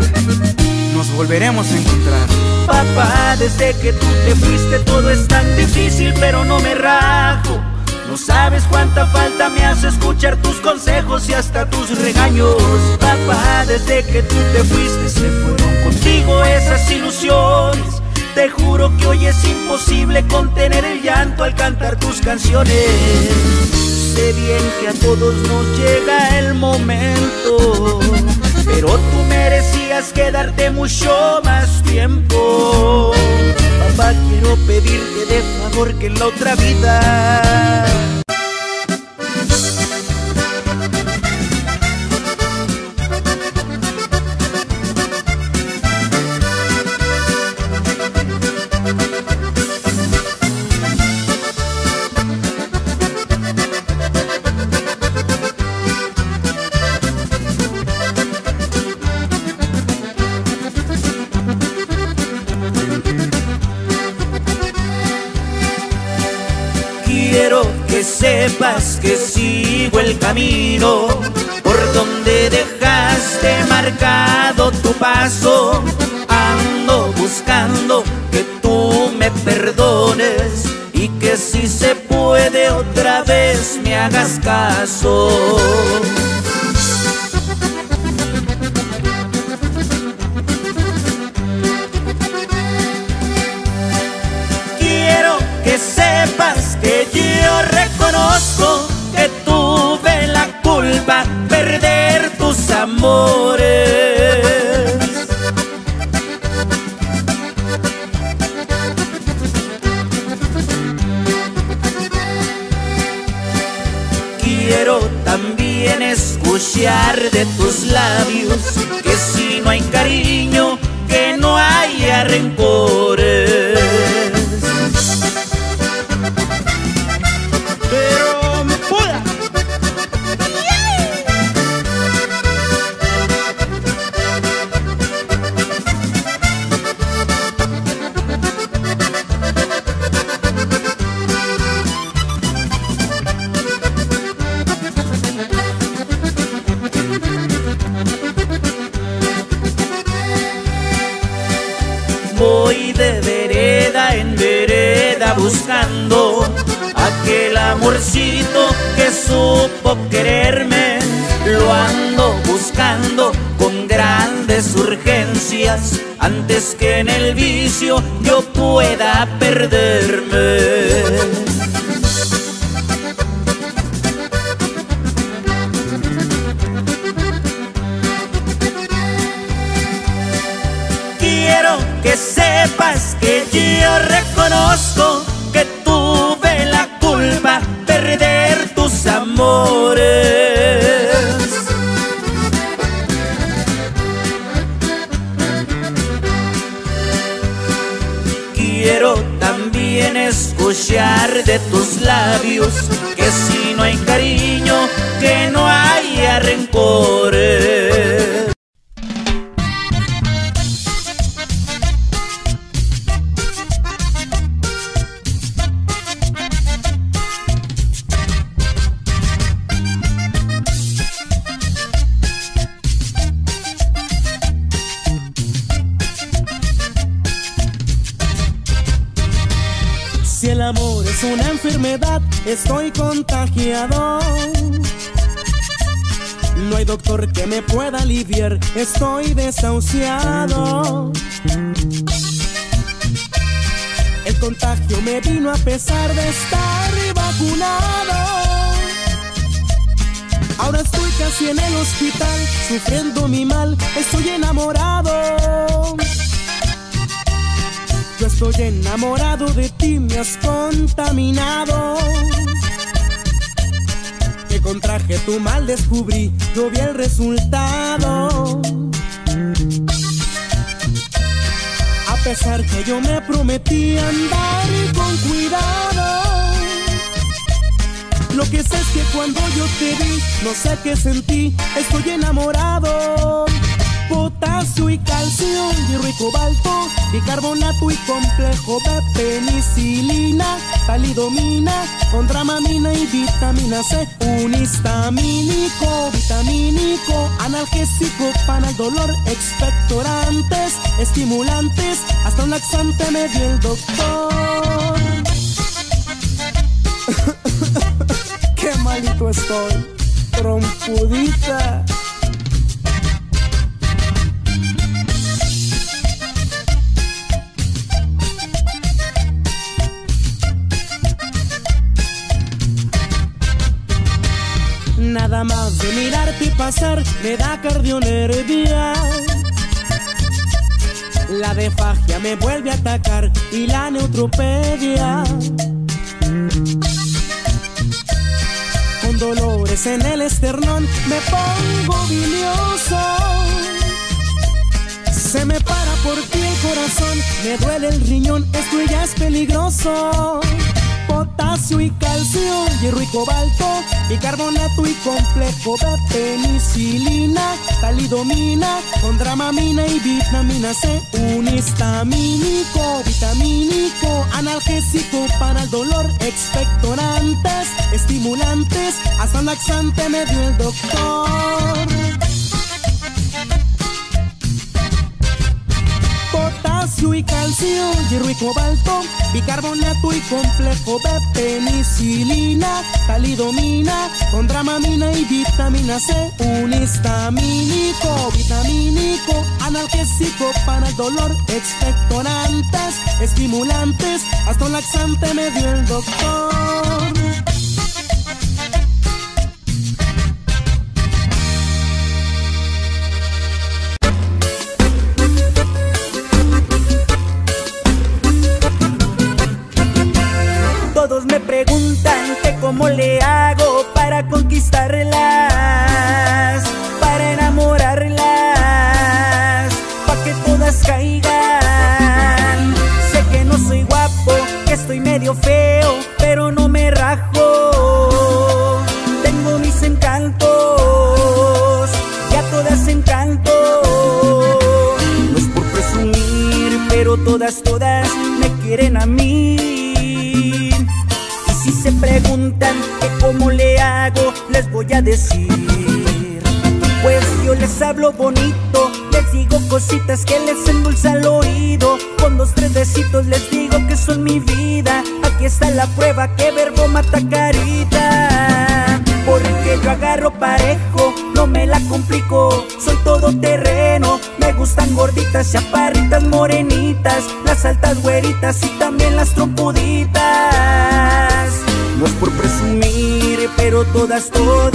nos volveremos a encontrar. Papá, desde que tú te fuiste todo es tan difícil, pero no me rajo. No sabes cuánta falta me hace escuchar tus consejos y hasta tus regaños. Papá, desde que tú te fuiste se fueron contigo esas ilusiones. Te juro que hoy es imposible contener el llanto al cantar tus canciones. Sé bien que a todos nos llega el momento, pero tú merecías quedarte mucho más tiempo. Papá, quiero pedirte de favor que en la otra vida sepas que sigo el camino por donde dejaste marcado tu paso. Ando buscando que tú me perdones y que si se puede otra vez me hagas caso. Quiero que sepas que yo reconozco que tuve la culpa, perder tus amores. Quiero también escuchar de tus labios que si no hay cariño, que no haya rencores. buscando aquel amorcito que supo quererme. Lo ando buscando con grandes urgencias, antes que en el vicio yo pueda perderme. Que sepas que yo reconozco que tuve la culpa perder tus amores. Quiero también escuchar de tus labios que si no hay cariño, que no haya rencores. Si el amor es una enfermedad, estoy contagiado. No hay doctor que me pueda aliviar, estoy desahuciado. El contagio me vino a pesar de estar vacunado. Ahora estoy casi en el hospital, sufriendo mi mal, estoy enamorado. Yo estoy enamorado de ti, me has contaminado. Te contraje tu mal, descubrí, yo vi el resultado. A pesar que yo me prometí andar con cuidado, lo que sé es que cuando yo te vi, no sé qué sentí, estoy enamorado. Potasio y calcio, hierro y cobalto, bicarbonato y complejo B, penicilina, talidomina, con dramamina y vitamina C, un histamínico, vitamínico, analgésico para el dolor, expectorantes, estimulantes, hasta un laxante me dio el doctor. Qué malito estoy, trompudita. Nada más de mirarte pasar me da cardionervia. La defagia me vuelve a atacar y la neutropedia. Con dolores en el esternón me pongo bilioso. Se me para por ti el corazón, me duele el riñón, esto ya es peligroso. Potasio y calcio, hierro y cobalto, bicarbonato y complejo B, penicilina, talidomina, con dramamina y vitamina C, un histamínico, vitamínico, analgésico para el dolor, expectorantes, estimulantes, hasta un laxante me dio el doctor. Potasio y calcio, hierro y cobalto, bicarbonato y complejo B, penicilina, talidomina, con dramamina y vitamina C, un histamínico, vitamínico, analgésico para el dolor, expectorantes, estimulantes, hasta un laxante me dio el doctor. ¿Cómo le hago para conquistarlas, para enamorarlas, para que todas caigan? Sé que no soy guapo, que estoy medio feo, pero no me rajo. Tengo mis encantos, ya todas encanto. No es por presumir, pero todas me quieren a mí. Si se preguntan que cómo le hago, les voy a decir. Pues yo les hablo bonito, les digo cositas que les endulza el oído. Con 2, 3 besitos les digo que son mi vida. Aquí está la prueba que verbo mata carita. Porque yo agarro parejo, no me la complico, soy todoterreno. Me gustan gorditas, chaparritas, morenitas, las altas güeritas y también las trompuditas. No es por presumir, pero todas, todas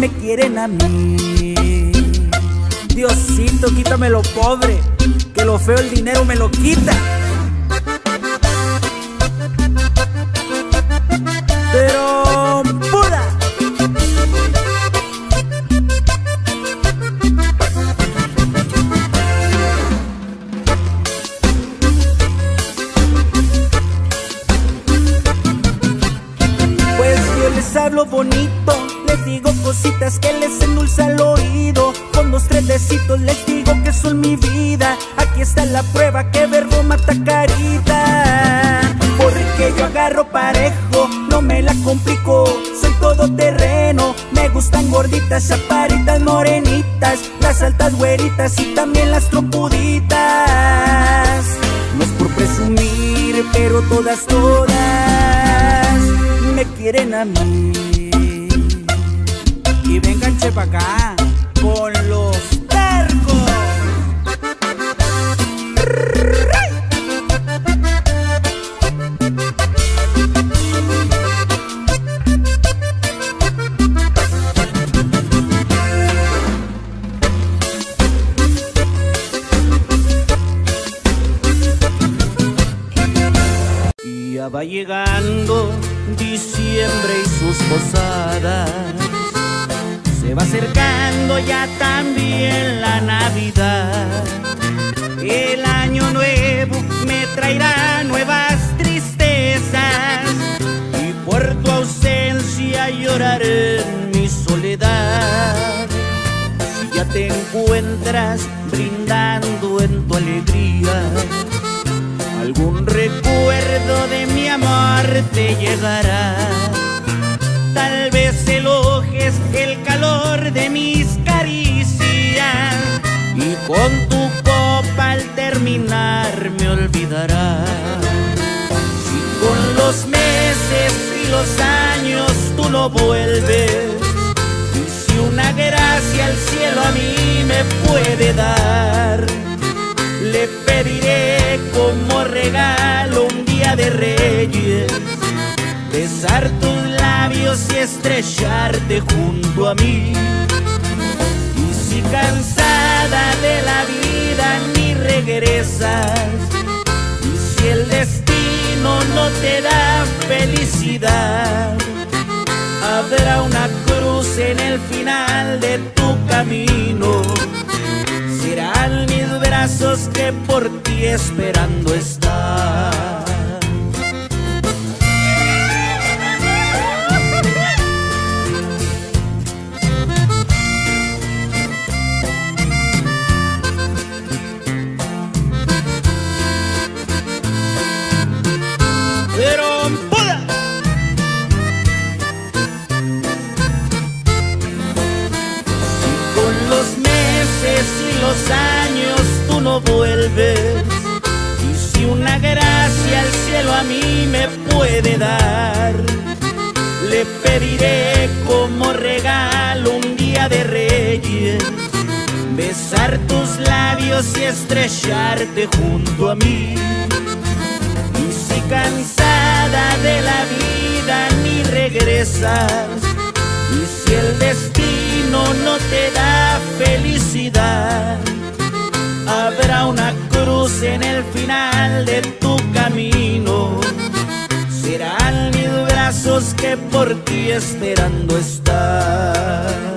me quieren a mí. Diosito, quítame lo pobre, que lo feo el dinero me lo quita. Pero pura. Pues yo les hablo bonito, les digo cositas que les endulza el oído. Con dos tretecitos les digo que son mi vida. Aquí está la prueba que verbo mata carita. Porque yo agarro parejo, no me la complico, soy todoterreno. Me gustan gorditas, chaparitas, morenitas, las altas güeritas y también las trompuditas. No es por presumir, pero todas, todas me quieren a mí. Y vengan chepa acá con los tercos. Va llegando diciembre y sus posadas, se va acercando ya también la Navidad. El año nuevo me traerá nuevas tristezas y por tu ausencia lloraré en mi soledad. Si ya te encuentras brindando en tu alegría, algún recuerdo de mi amor te llegará. Tal vez elogies el calor de mis caricias y con tu copa al terminar me olvidarás. Si con los meses y los años tú no vuelves, y si una gracia al cielo a mí me puede dar, le pediré como regalo un día de reyes, besar tus labios y estrecharte junto a mí. Y si cansada de la vida ni regresas, y si el destino no te da felicidad, habrá una cruz en el final de tu camino. Serán mis brazos que por ti esperando están. Los años tú no vuelves, y si una gracia al cielo a mí me puede dar, le pediré como regalo un día de reyes, besar tus labios y estrecharte junto a mí. Y si cansada de la vida ni regresas, y si el destino no te da felicidad, habrá una cruz en el final de tu camino. Serán mis brazos que por ti esperando están.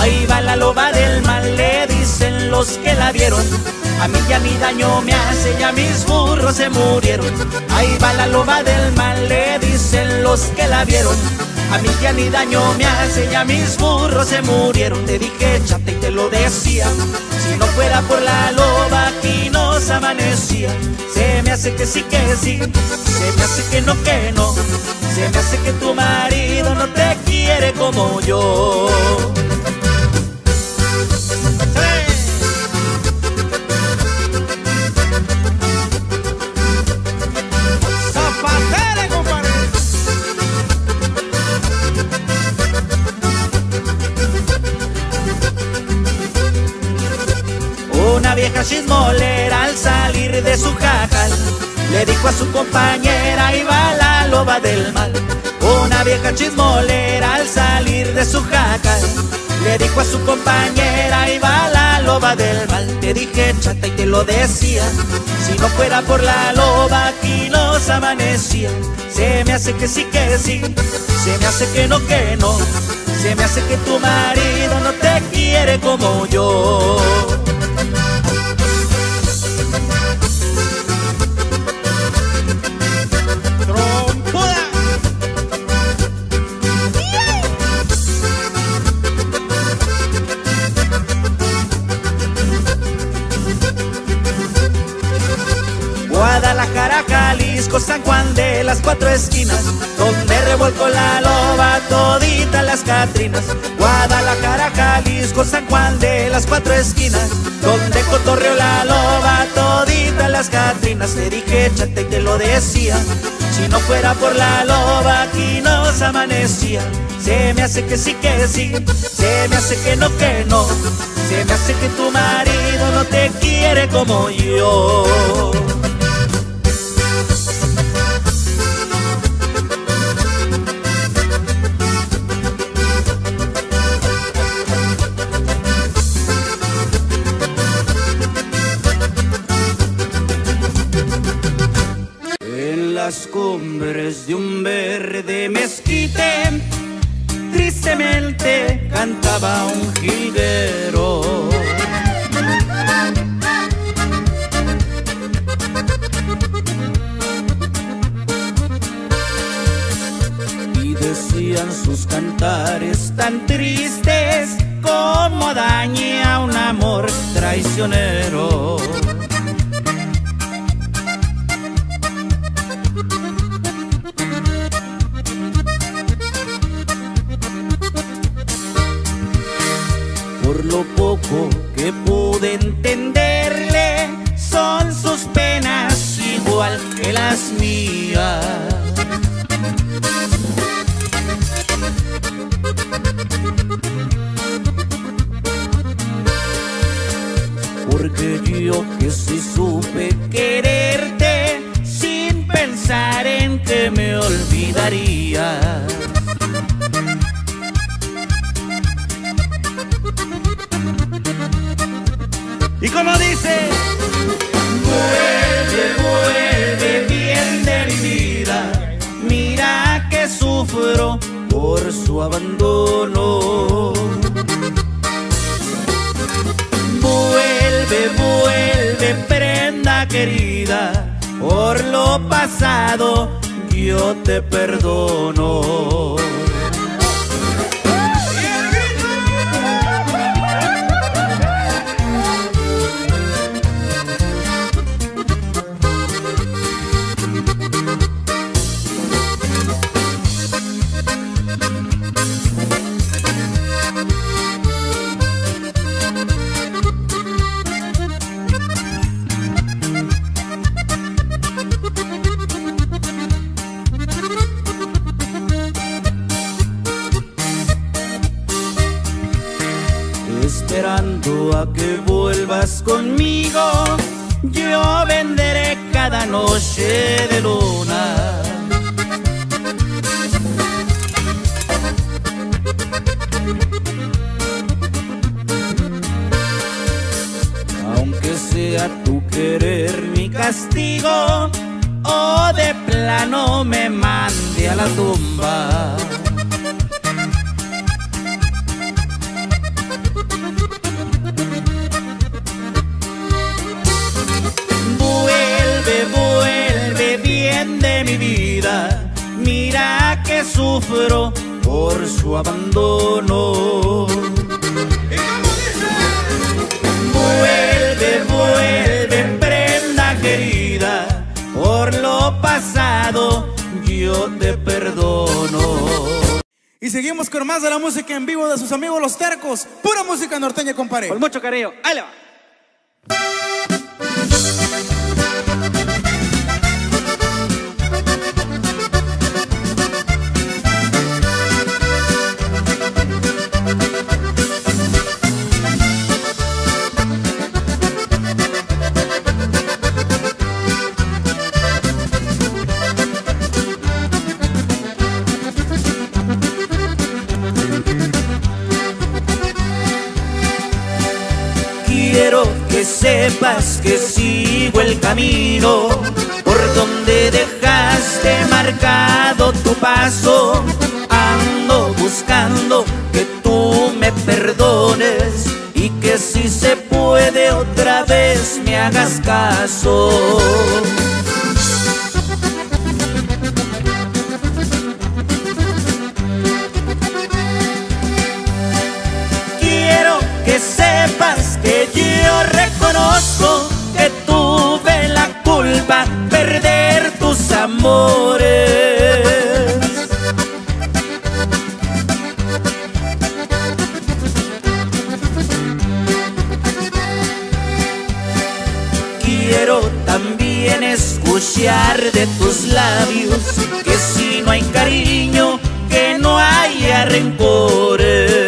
Ahí va la loba del mal, le dicen los que la vieron. A mí ya mi daño me hace, ya mis burros se murieron. Ahí va la loba del mal, le dicen los que la vieron. A mí ya ni daño me hace, ya mis burros se murieron. Te dije échate y te lo decía, si no fuera por la loba aquí nos amanecía. Se me hace que sí que sí, se me hace que no que no, se me hace que tu marido no te quiere como yo. Vieja chismolera al salir de su jacal le dijo a su compañera, ahí va la loba del mal. Una vieja chismolera al salir de su jacal le dijo a su compañera, ahí va la loba del mal. Te dije échate y te lo decía, si no fuera por la loba aquí nos amanecía. Se me hace que sí, se me hace que no, se me hace que tu marido no te quiere como yo. Guadalajara, Jalisco, San Juan de las Cuatro Esquinas, donde revolcó la loba todita las catrinas. Guadalajara, Jalisco, San Juan de las Cuatro Esquinas, donde cotorreó la loba todita las catrinas. Te dije échate y te lo decía, si no fuera por la loba aquí nos amanecía. Se me hace que sí que sí, se me hace que no, se me hace que tu marido no te quiere como yo. Las cumbres de un verde mezquite tristemente cantaba un jilguero. Y decían sus cantares tan tristes como daña un amor traicionero. Por lo poco que pude entenderle, son sus penas igual que las mías. Porque yo que sí supe quererte, sin pensar en que me olvidaría. Y como dice, vuelve, vuelve bien de mi vida, mira que sufro por su abandono. Vuelve, vuelve prenda querida, por lo pasado yo te perdono. Esperando a que vuelvas conmigo, yo venderé cada noche de luna. Aunque sea tu querer mi castigo, o de plano me mande a la tumba. sufro por su abandono. Vuelve, vuelve, prenda querida, por lo pasado yo te perdono. Y seguimos con más de la música en vivo de sus amigos Los Tercos. Pura música norteña, compadre. Con mucho cariño, ahí le va. Que sepas que sigo el camino por donde dejaste marcado tu paso. Ando buscando que tú me perdones y que si se puede otra vez me hagas caso. Quiero que sepas que yo reconozco que tuve la culpa perder tus amores. Quiero también escuchar de tus labios que si no hay cariño, que no haya rencores.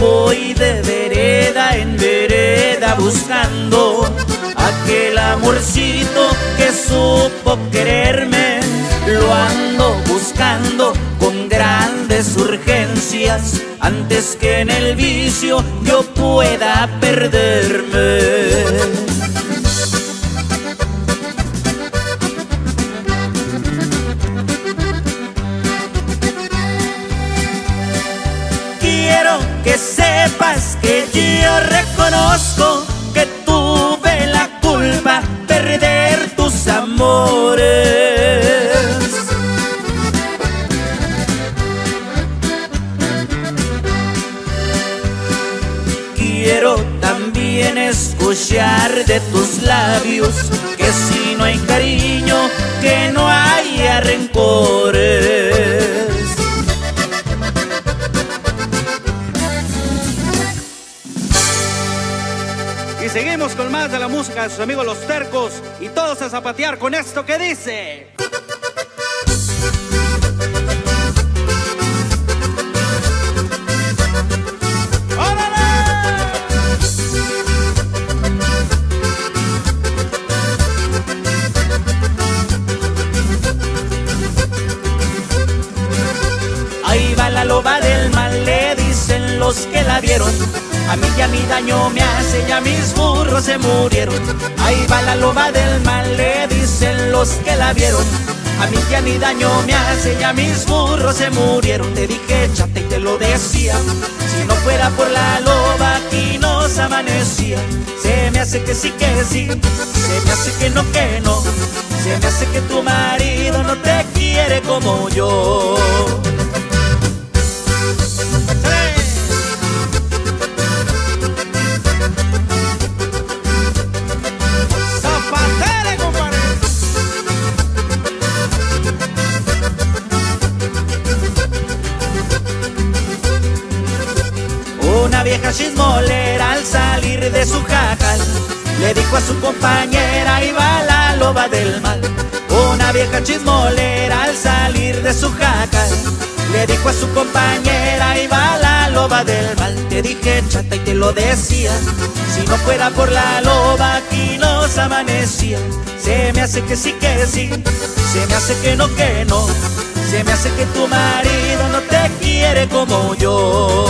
Voy de vereda en vereda buscando aquel amorcito que supo quererme. Lo ando buscando con grandes urgencias antes que en el vicio yo pueda perderme. Que sepas que yo reconozco que tuve la culpa perder tus amores. Quiero también escuchar de tus labios que si no hay cariño, que no haya rencores. Y seguimos con más de la música de sus amigos Los Tercos, y todos a zapatear con esto que dice. ¡Órale! Ahí va la loba del mal, le dicen los que la vieron. A mí ya mi daño me hace, ya mis burros se murieron. Ahí va la loba del mal, le dicen los que la vieron. A mí ya mi daño me hace, ya mis burros se murieron. Te dije échate y te lo decía, si no fuera por la loba aquí nos amanecía. Se me hace que sí que sí, se me hace que no, se me hace que tu marido no te quiere como yo. Vieja chismolera al salir de su jacal le dijo a su compañera, ahí va la loba del mal. Una vieja chismolera al salir de su jacal le dijo a su compañera, ahí va la loba del mal. Te dije chata y te lo decía, si no fuera por la loba aquí nos amanecía. Se me hace que sí que sí, se me hace que no, Se me hace que tu marido no te quiere como yo.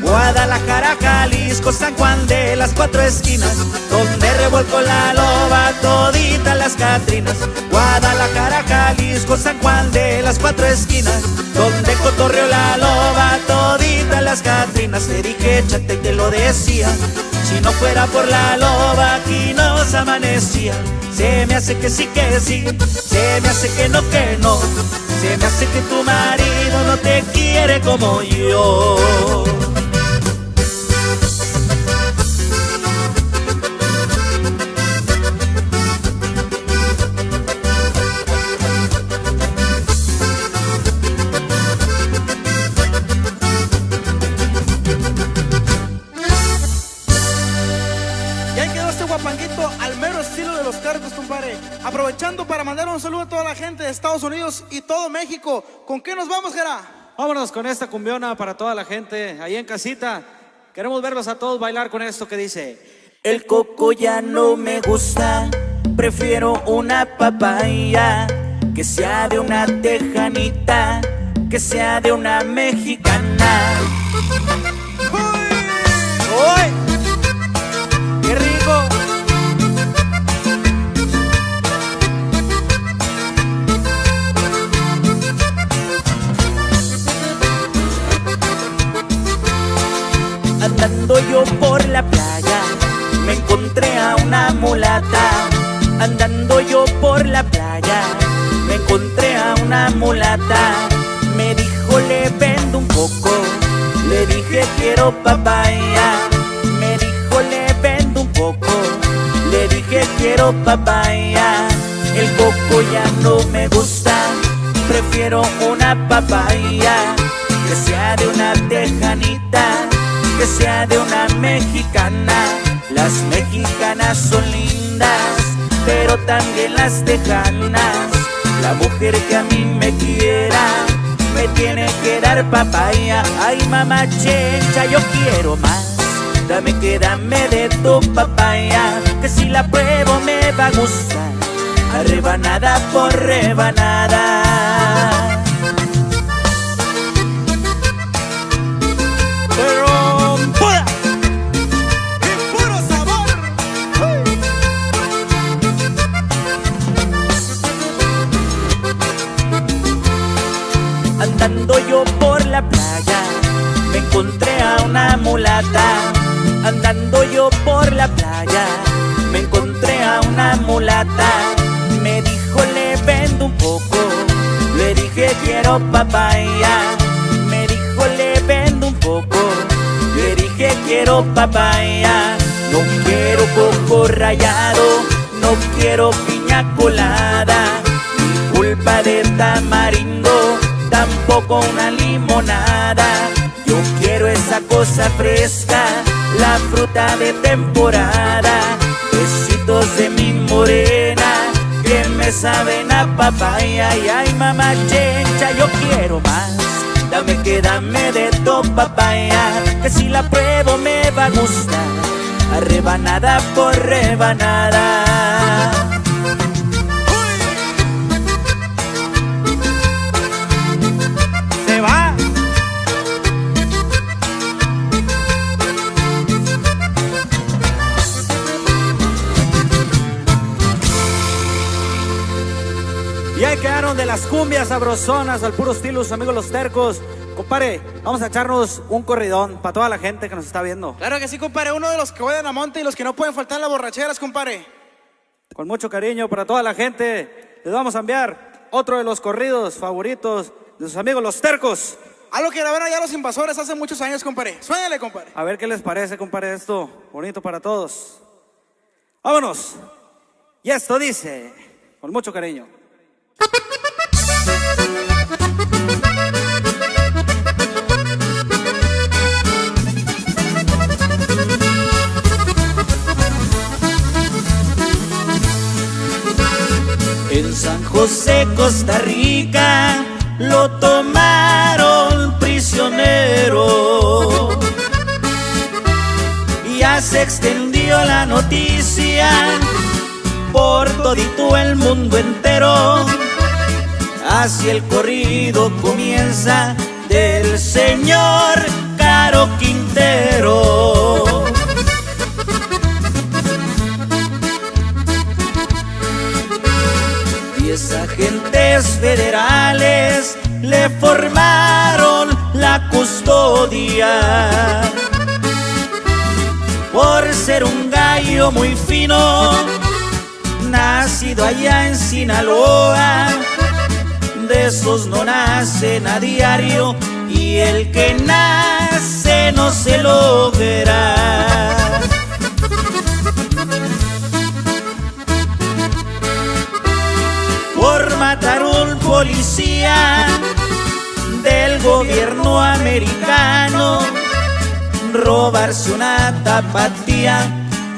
Guadalajara, Jalisco, San Juan de las Cuatro Esquinas, donde revolcó la loba todita las catrinas. Guadalajara, Jalisco, San Juan de las Cuatro Esquinas, donde cotorreó la loba todita las catrinas. Te dije, échate, te lo decía, si no fuera por la loba aquí nos amanecía. Se me hace que sí, que sí, se me hace que no, que no. Se me hace que tu marido no te quiere como yo. Guapanguito al mero estilo de Los Tercos, compadre. Aprovechando para mandar un saludo a toda la gente de Estados Unidos y todo México. ¿Con qué nos vamos, Jera? Vámonos con esta cumbiona para toda la gente ahí en casita. Queremos verlos a todos bailar con esto que dice: el coco ya no me gusta, prefiero una papaya, que sea de una tejanita, que sea de una mexicana. ¡Uy! ¡Uy! ¡Qué rico! Andando yo por la playa, me encontré a una mulata. Andando yo por la playa, me encontré a una mulata. Me dijo, le vendo un coco, le dije, quiero papaya. Me dijo, le vendo un coco, le dije, quiero papaya. El coco ya no me gusta, prefiero una papaya, que sea de una tejanita, que sea de una mexicana. Las mexicanas son lindas, pero también las tejanas. La mujer que a mí me quiera me tiene que dar papaya. Ay, mamá chencha, yo quiero más, dame que dame de tu papaya, que si la pruebo me va a gustar, a rebanada por rebanada. Andando yo por la playa, me encontré a una mulata. Andando yo por la playa, me encontré a una mulata. Me dijo, le vendo un poco, le dije, quiero papaya. Me dijo, le vendo un poco, le dije, quiero papaya. No quiero coco rallado, no quiero piña colada, ni pulpa de tamarindo, tampoco una limonada. Yo quiero esa cosa fresca, la fruta de temporada, besitos de mi morena, que me saben a papaya. Y ay, mamá chencha, yo quiero más, dame que dame de tu papaya, que si la pruebo me va a gustar, a rebanada por rebanada. Ya quedaron de las cumbias sabrosonas al puro estilo, sus amigos Los Tercos. Compadre, vamos a echarnos un corridón para toda la gente que nos está viendo. Claro que sí, compadre, uno de los que vayan a monte y los que no pueden faltar en las borracheras, compadre. Con mucho cariño para toda la gente, les vamos a enviar otro de los corridos favoritos de sus amigos Los Tercos. Algo que grabaron ya los invasores hace muchos años, compadre. Suéñale, compadre. A ver qué les parece, compadre, esto bonito para todos. Vámonos. Y esto dice, con mucho cariño. José Costa Rica lo tomaron prisionero. Ya se extendió la noticia por todito el mundo entero. Así el corrido comienza del señor Caro Quintero. Y esas agentes federales le formaron la custodia por ser un gallo muy fino, nacido allá en Sinaloa. De esos no nacen a diario, y el que nace no se logra. Por matar un policía del gobierno americano, robarse una tapatía,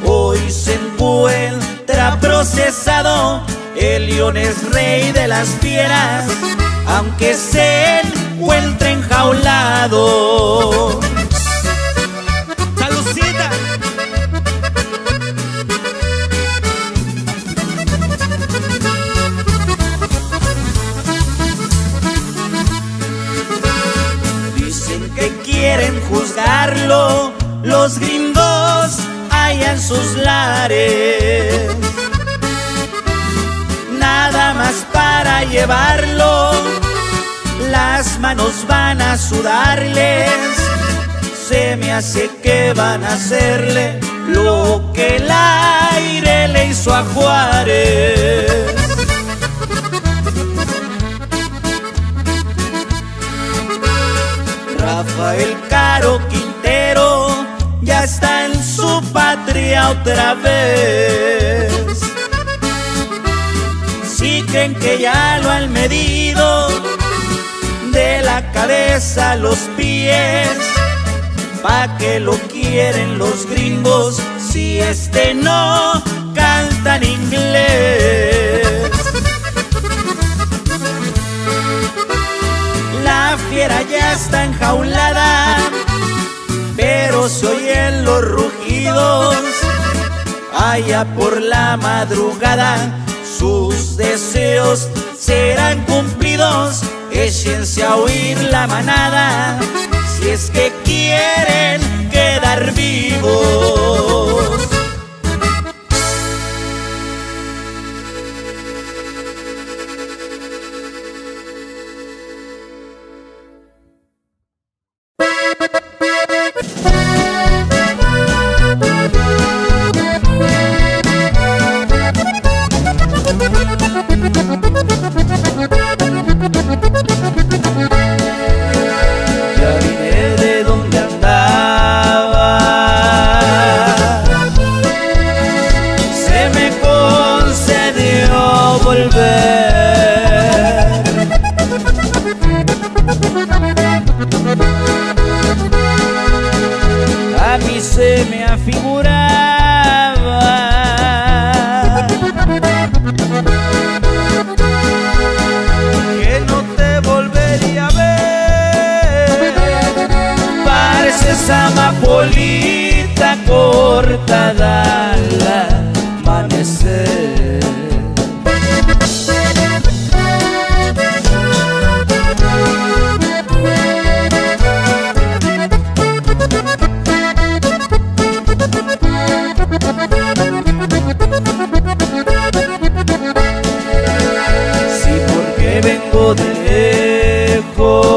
hoy se encuentra procesado. El león es rey de las fieras, aunque se encuentre enjaulado. ¡Salucita! Dicen que quieren juzgarlo los gringos allá en sus lares, nada más para llevarlo, las manos van a sudarles. Se me hace que van a hacerle lo que el aire le hizo a Juárez. Rafael Caro Quintero ya está en su patria otra vez. Si creen que ya lo han medido de la cabeza a los pies, pa' que lo quieren los gringos si este no canta en inglés. La fiera ya está enjaulada, pero se oyen los rugidos allá por la madrugada. Sus deseos serán cumplidos, échense a huir la manada, si es que quieren quedar vivos. Amapolita cortada al amanecer. Sí, porque vengo de lejos.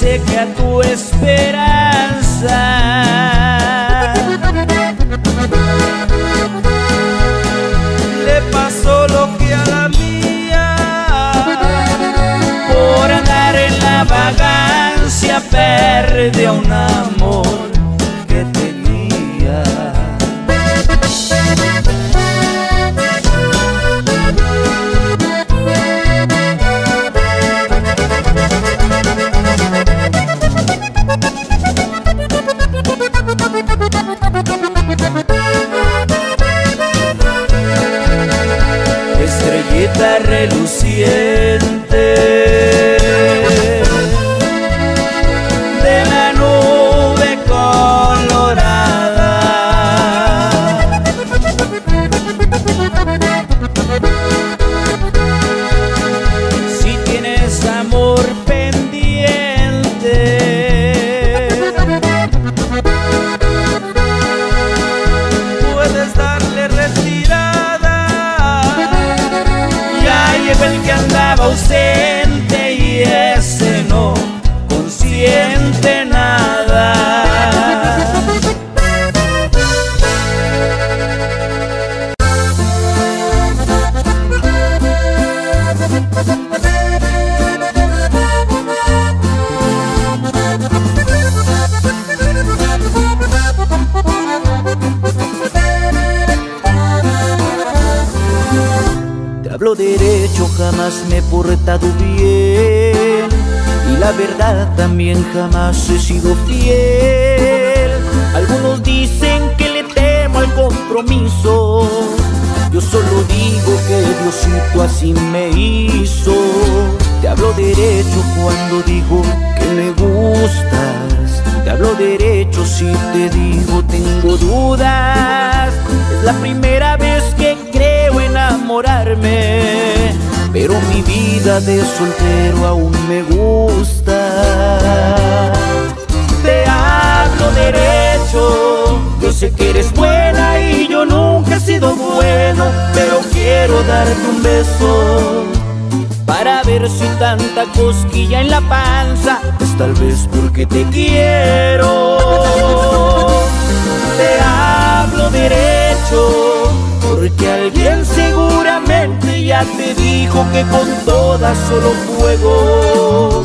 Sé que a tu esperanza le pasó lo que a la mía, por andar en la vagancia perdió un amor. hablo derecho, jamás me he portado bien, y la verdad también jamás he sido fiel. Algunos dicen que le temo al compromiso, yo solo digo que Diosito así me hizo. Te hablo derecho cuando digo que me gustas, te hablo derecho si te digo tengo dudas. Es la primera vez que creo enamorarme, pero mi vida de soltero aún me gusta. Te hablo derecho, yo sé que eres buena y yo nunca he sido bueno, pero quiero darte un beso para ver si tanta cosquilla en la panza es tal vez porque te quiero. Te hablo derecho porque alguien seguramente ya te dijo que con todas solo juego,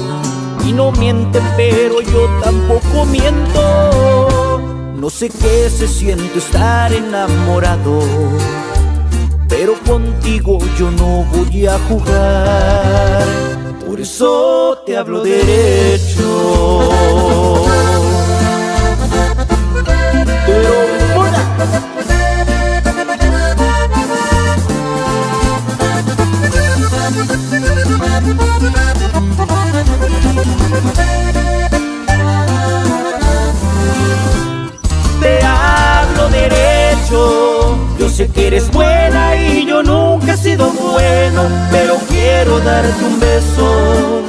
y no mienten pero yo tampoco miento. No sé qué se siente estar enamorado, pero contigo yo no voy a jugar, por eso te hablo derecho. Pero te hablo derecho, yo sé que eres buena, yo nunca he sido bueno, pero quiero darte un beso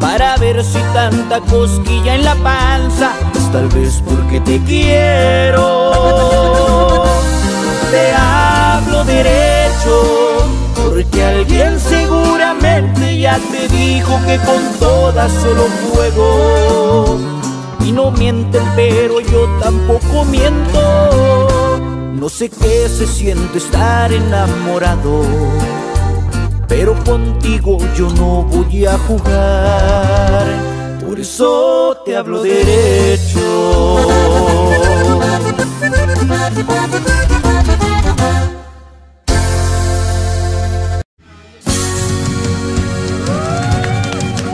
para ver si tanta cosquilla en la panza es tal vez porque te quiero. Te hablo derecho porque alguien seguramente ya te dijo que con todas solo juego, y no mienten pero yo tampoco miento. No sé qué se siente estar enamorado, pero contigo yo no voy a jugar, por eso te hablo derecho.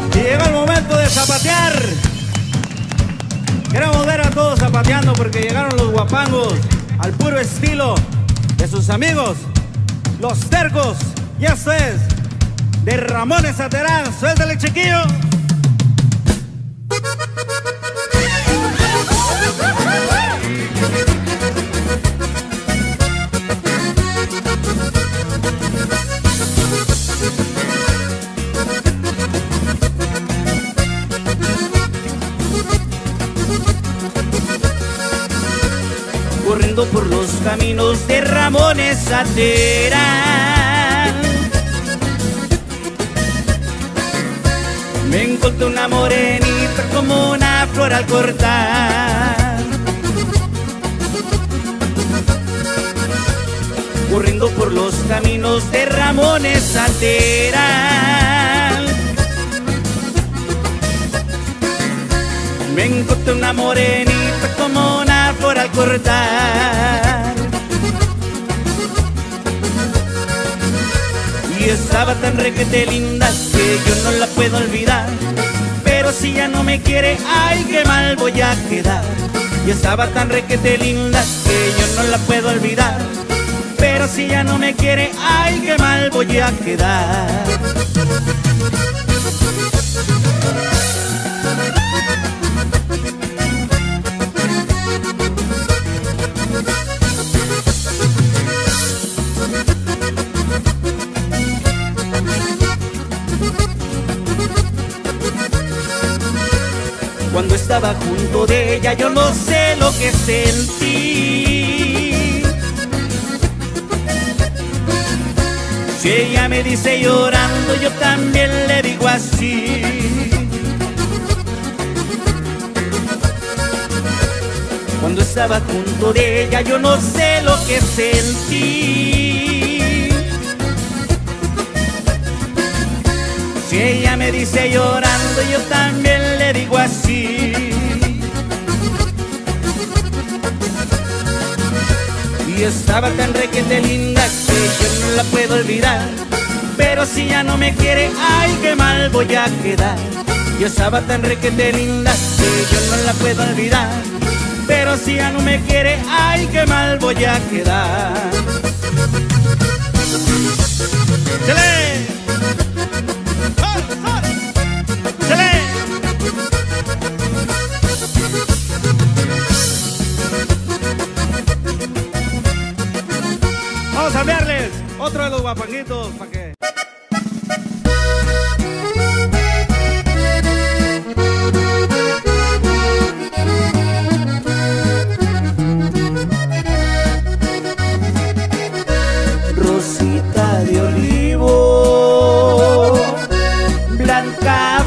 Y llegó el momento de zapatear. Queremos ver a todos zapateando porque llegaron los guapangos al puro estilo de sus amigos, Los Tercos. Y esto es de Ramón Saterán. Suéltale, chiquillo. Corriendo por los caminos de Ramón Saterán, me encontré una morenita como una flor al cortar. Corriendo por los caminos de Ramón Saterán, me encontré una morenita como una flor al cortar, y estaba tan requete linda que yo no la puedo olvidar, pero si ya no me quiere, ay qué mal voy a quedar. Y estaba tan requete linda que yo no la puedo olvidar, pero si ya no me quiere, ay qué mal voy a quedar. Cuando estaba junto de ella yo no sé lo que sentí. Si ella me dice llorando, yo también le digo así. Cuando estaba junto de ella yo no sé lo que sentí. Si ella me dice llorando, yo también le digo así. Y estaba tan requete linda que yo no la puedo olvidar, Pero si ya no me quiere, ay, qué mal voy a quedar. Yo estaba tan requete linda que yo no la puedo olvidar. Pero si ya no me quiere, ay, qué mal voy a quedar. ¡Chale! ¡Chale! Vamos a enviarles otro de los guapanguitos para que...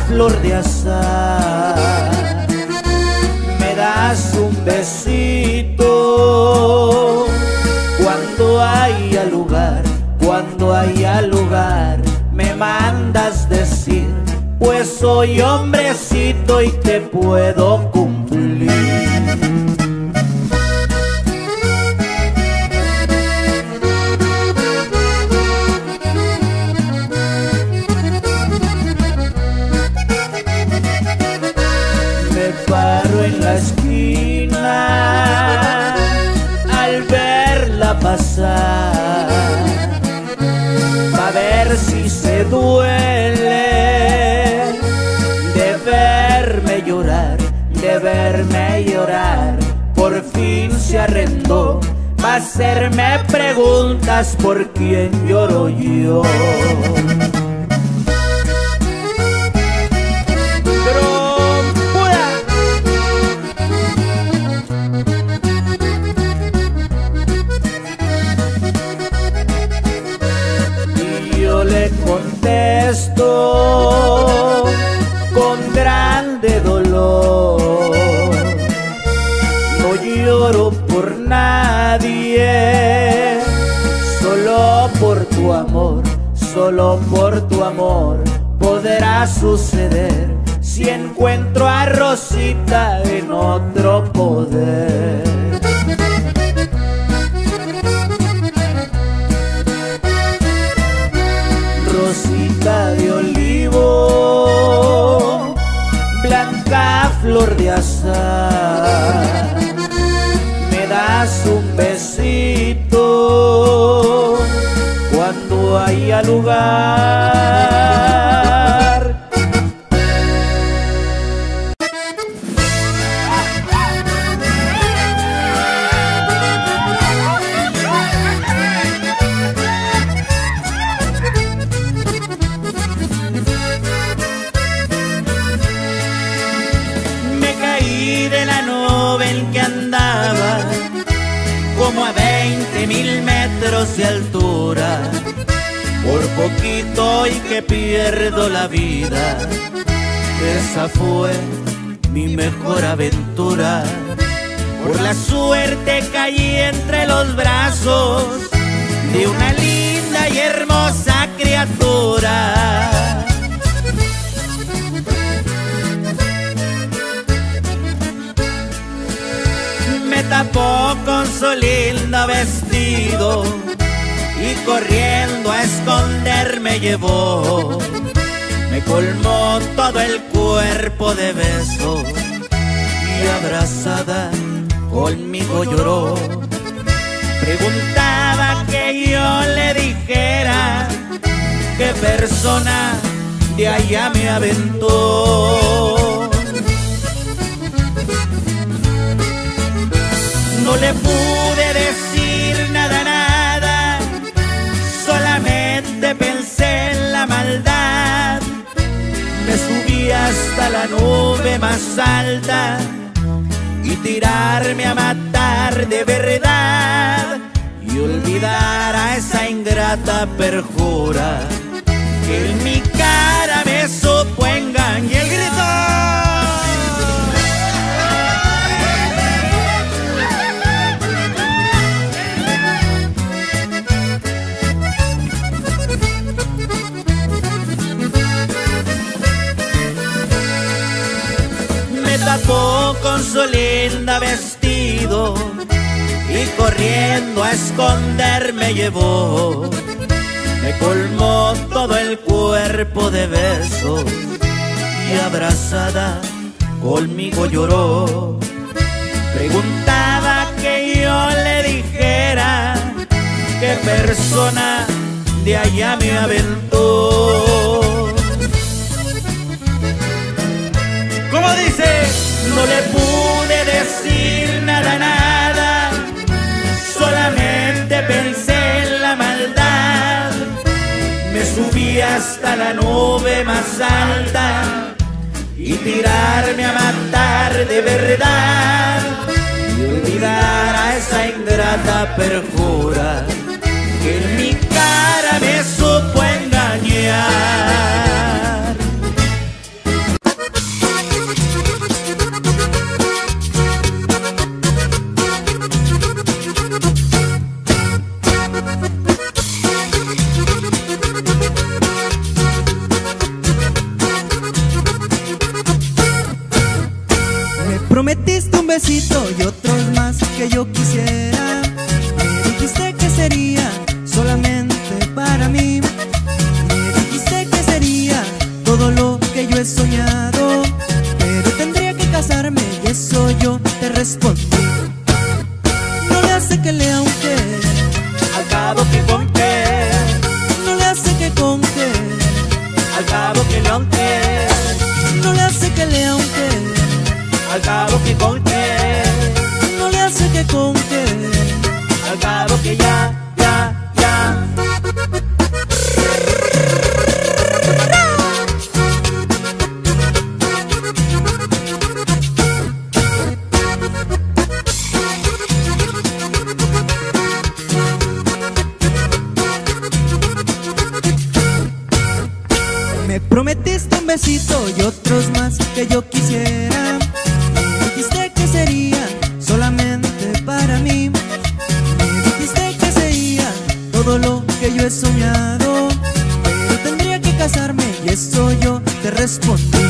Flor de azar, me das un besito cuando haya lugar, cuando haya lugar. Me mandas decir, pues soy hombrecito y te puedo cumplir. Pa' ver si se duele de verme llorar, por fin se arrendó pa' hacerme preguntas por quién lloro yo. Con grande dolor, no lloro por nadie, solo por tu amor, solo por tu amor. Podrá suceder si encuentro a Rosita en otro poder. Rosita de olivo, blanca flor de azahar, me das un besito cuando haya lugar. Como a 20.000 metros de altura, por poquito y que pierdo la vida. Esa fue mi mejor aventura. Por la suerte caí entre los brazos de una linda y hermosa criatura. Tapó con su lindo vestido y corriendo a esconderme llevó. Me colmó todo el cuerpo de besos y abrazada conmigo lloró. Preguntaba que yo le dijera qué persona de allá me aventó. No le pude decir nada, nada, solamente pensé en la maldad. Me subí hasta la nube más alta y tirarme a matar de verdad y olvidar a esa ingrata perjura que en mi cara me supo engañar. Y el grito. Tapó con su linda vestido y corriendo a esconderme llevó. me colmó todo el cuerpo de besos y abrazada conmigo lloró. Preguntaba que yo le dijera qué persona de allá me aventó. ¿Cómo dice? No le pude decir nada, nada, solamente pensé en la maldad. Me subí hasta la nube más alta y tirarme a matar de verdad, y olvidar a esa ingrata perjura que en mi cara me supo engañar. Prometiste un besito y otros más que yo quisiera. Me dijiste que sería solamente para mí. Me dijiste que sería todo lo que yo he soñado, pero tendría que casarme y eso yo te respondí. No le hace que lea un qué, al cabo que con qué. No le hace que con qué, al cabo que lea un qué. No le hace que lea un qué, al cabo que con qué. No le hace que con qué, al cabo que ya. Me prometiste un besito y otros más que yo quisiera. Me dijiste que sería solamente para mí. Me dijiste que sería todo lo que yo he soñado, pero tendría que casarme y eso yo te respondí.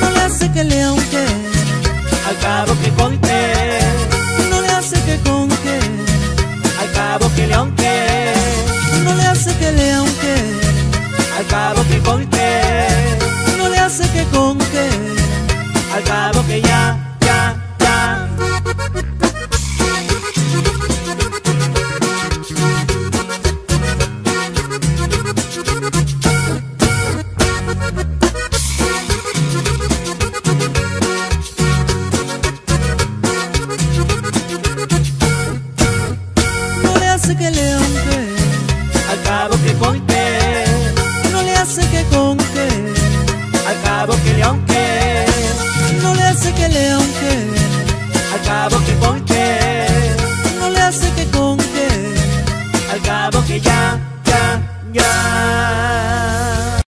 No le hace que lea un qué, al cabo que con qué. No le hace que con qué, al cabo que lea un qué. No le hace que lea un qué, al cabo que con qué. No le hace que con qué, al cabo que ya. No le hace que lea un qué, al cabo que con qué. No le hace que con qué, al cabo que lea un qué.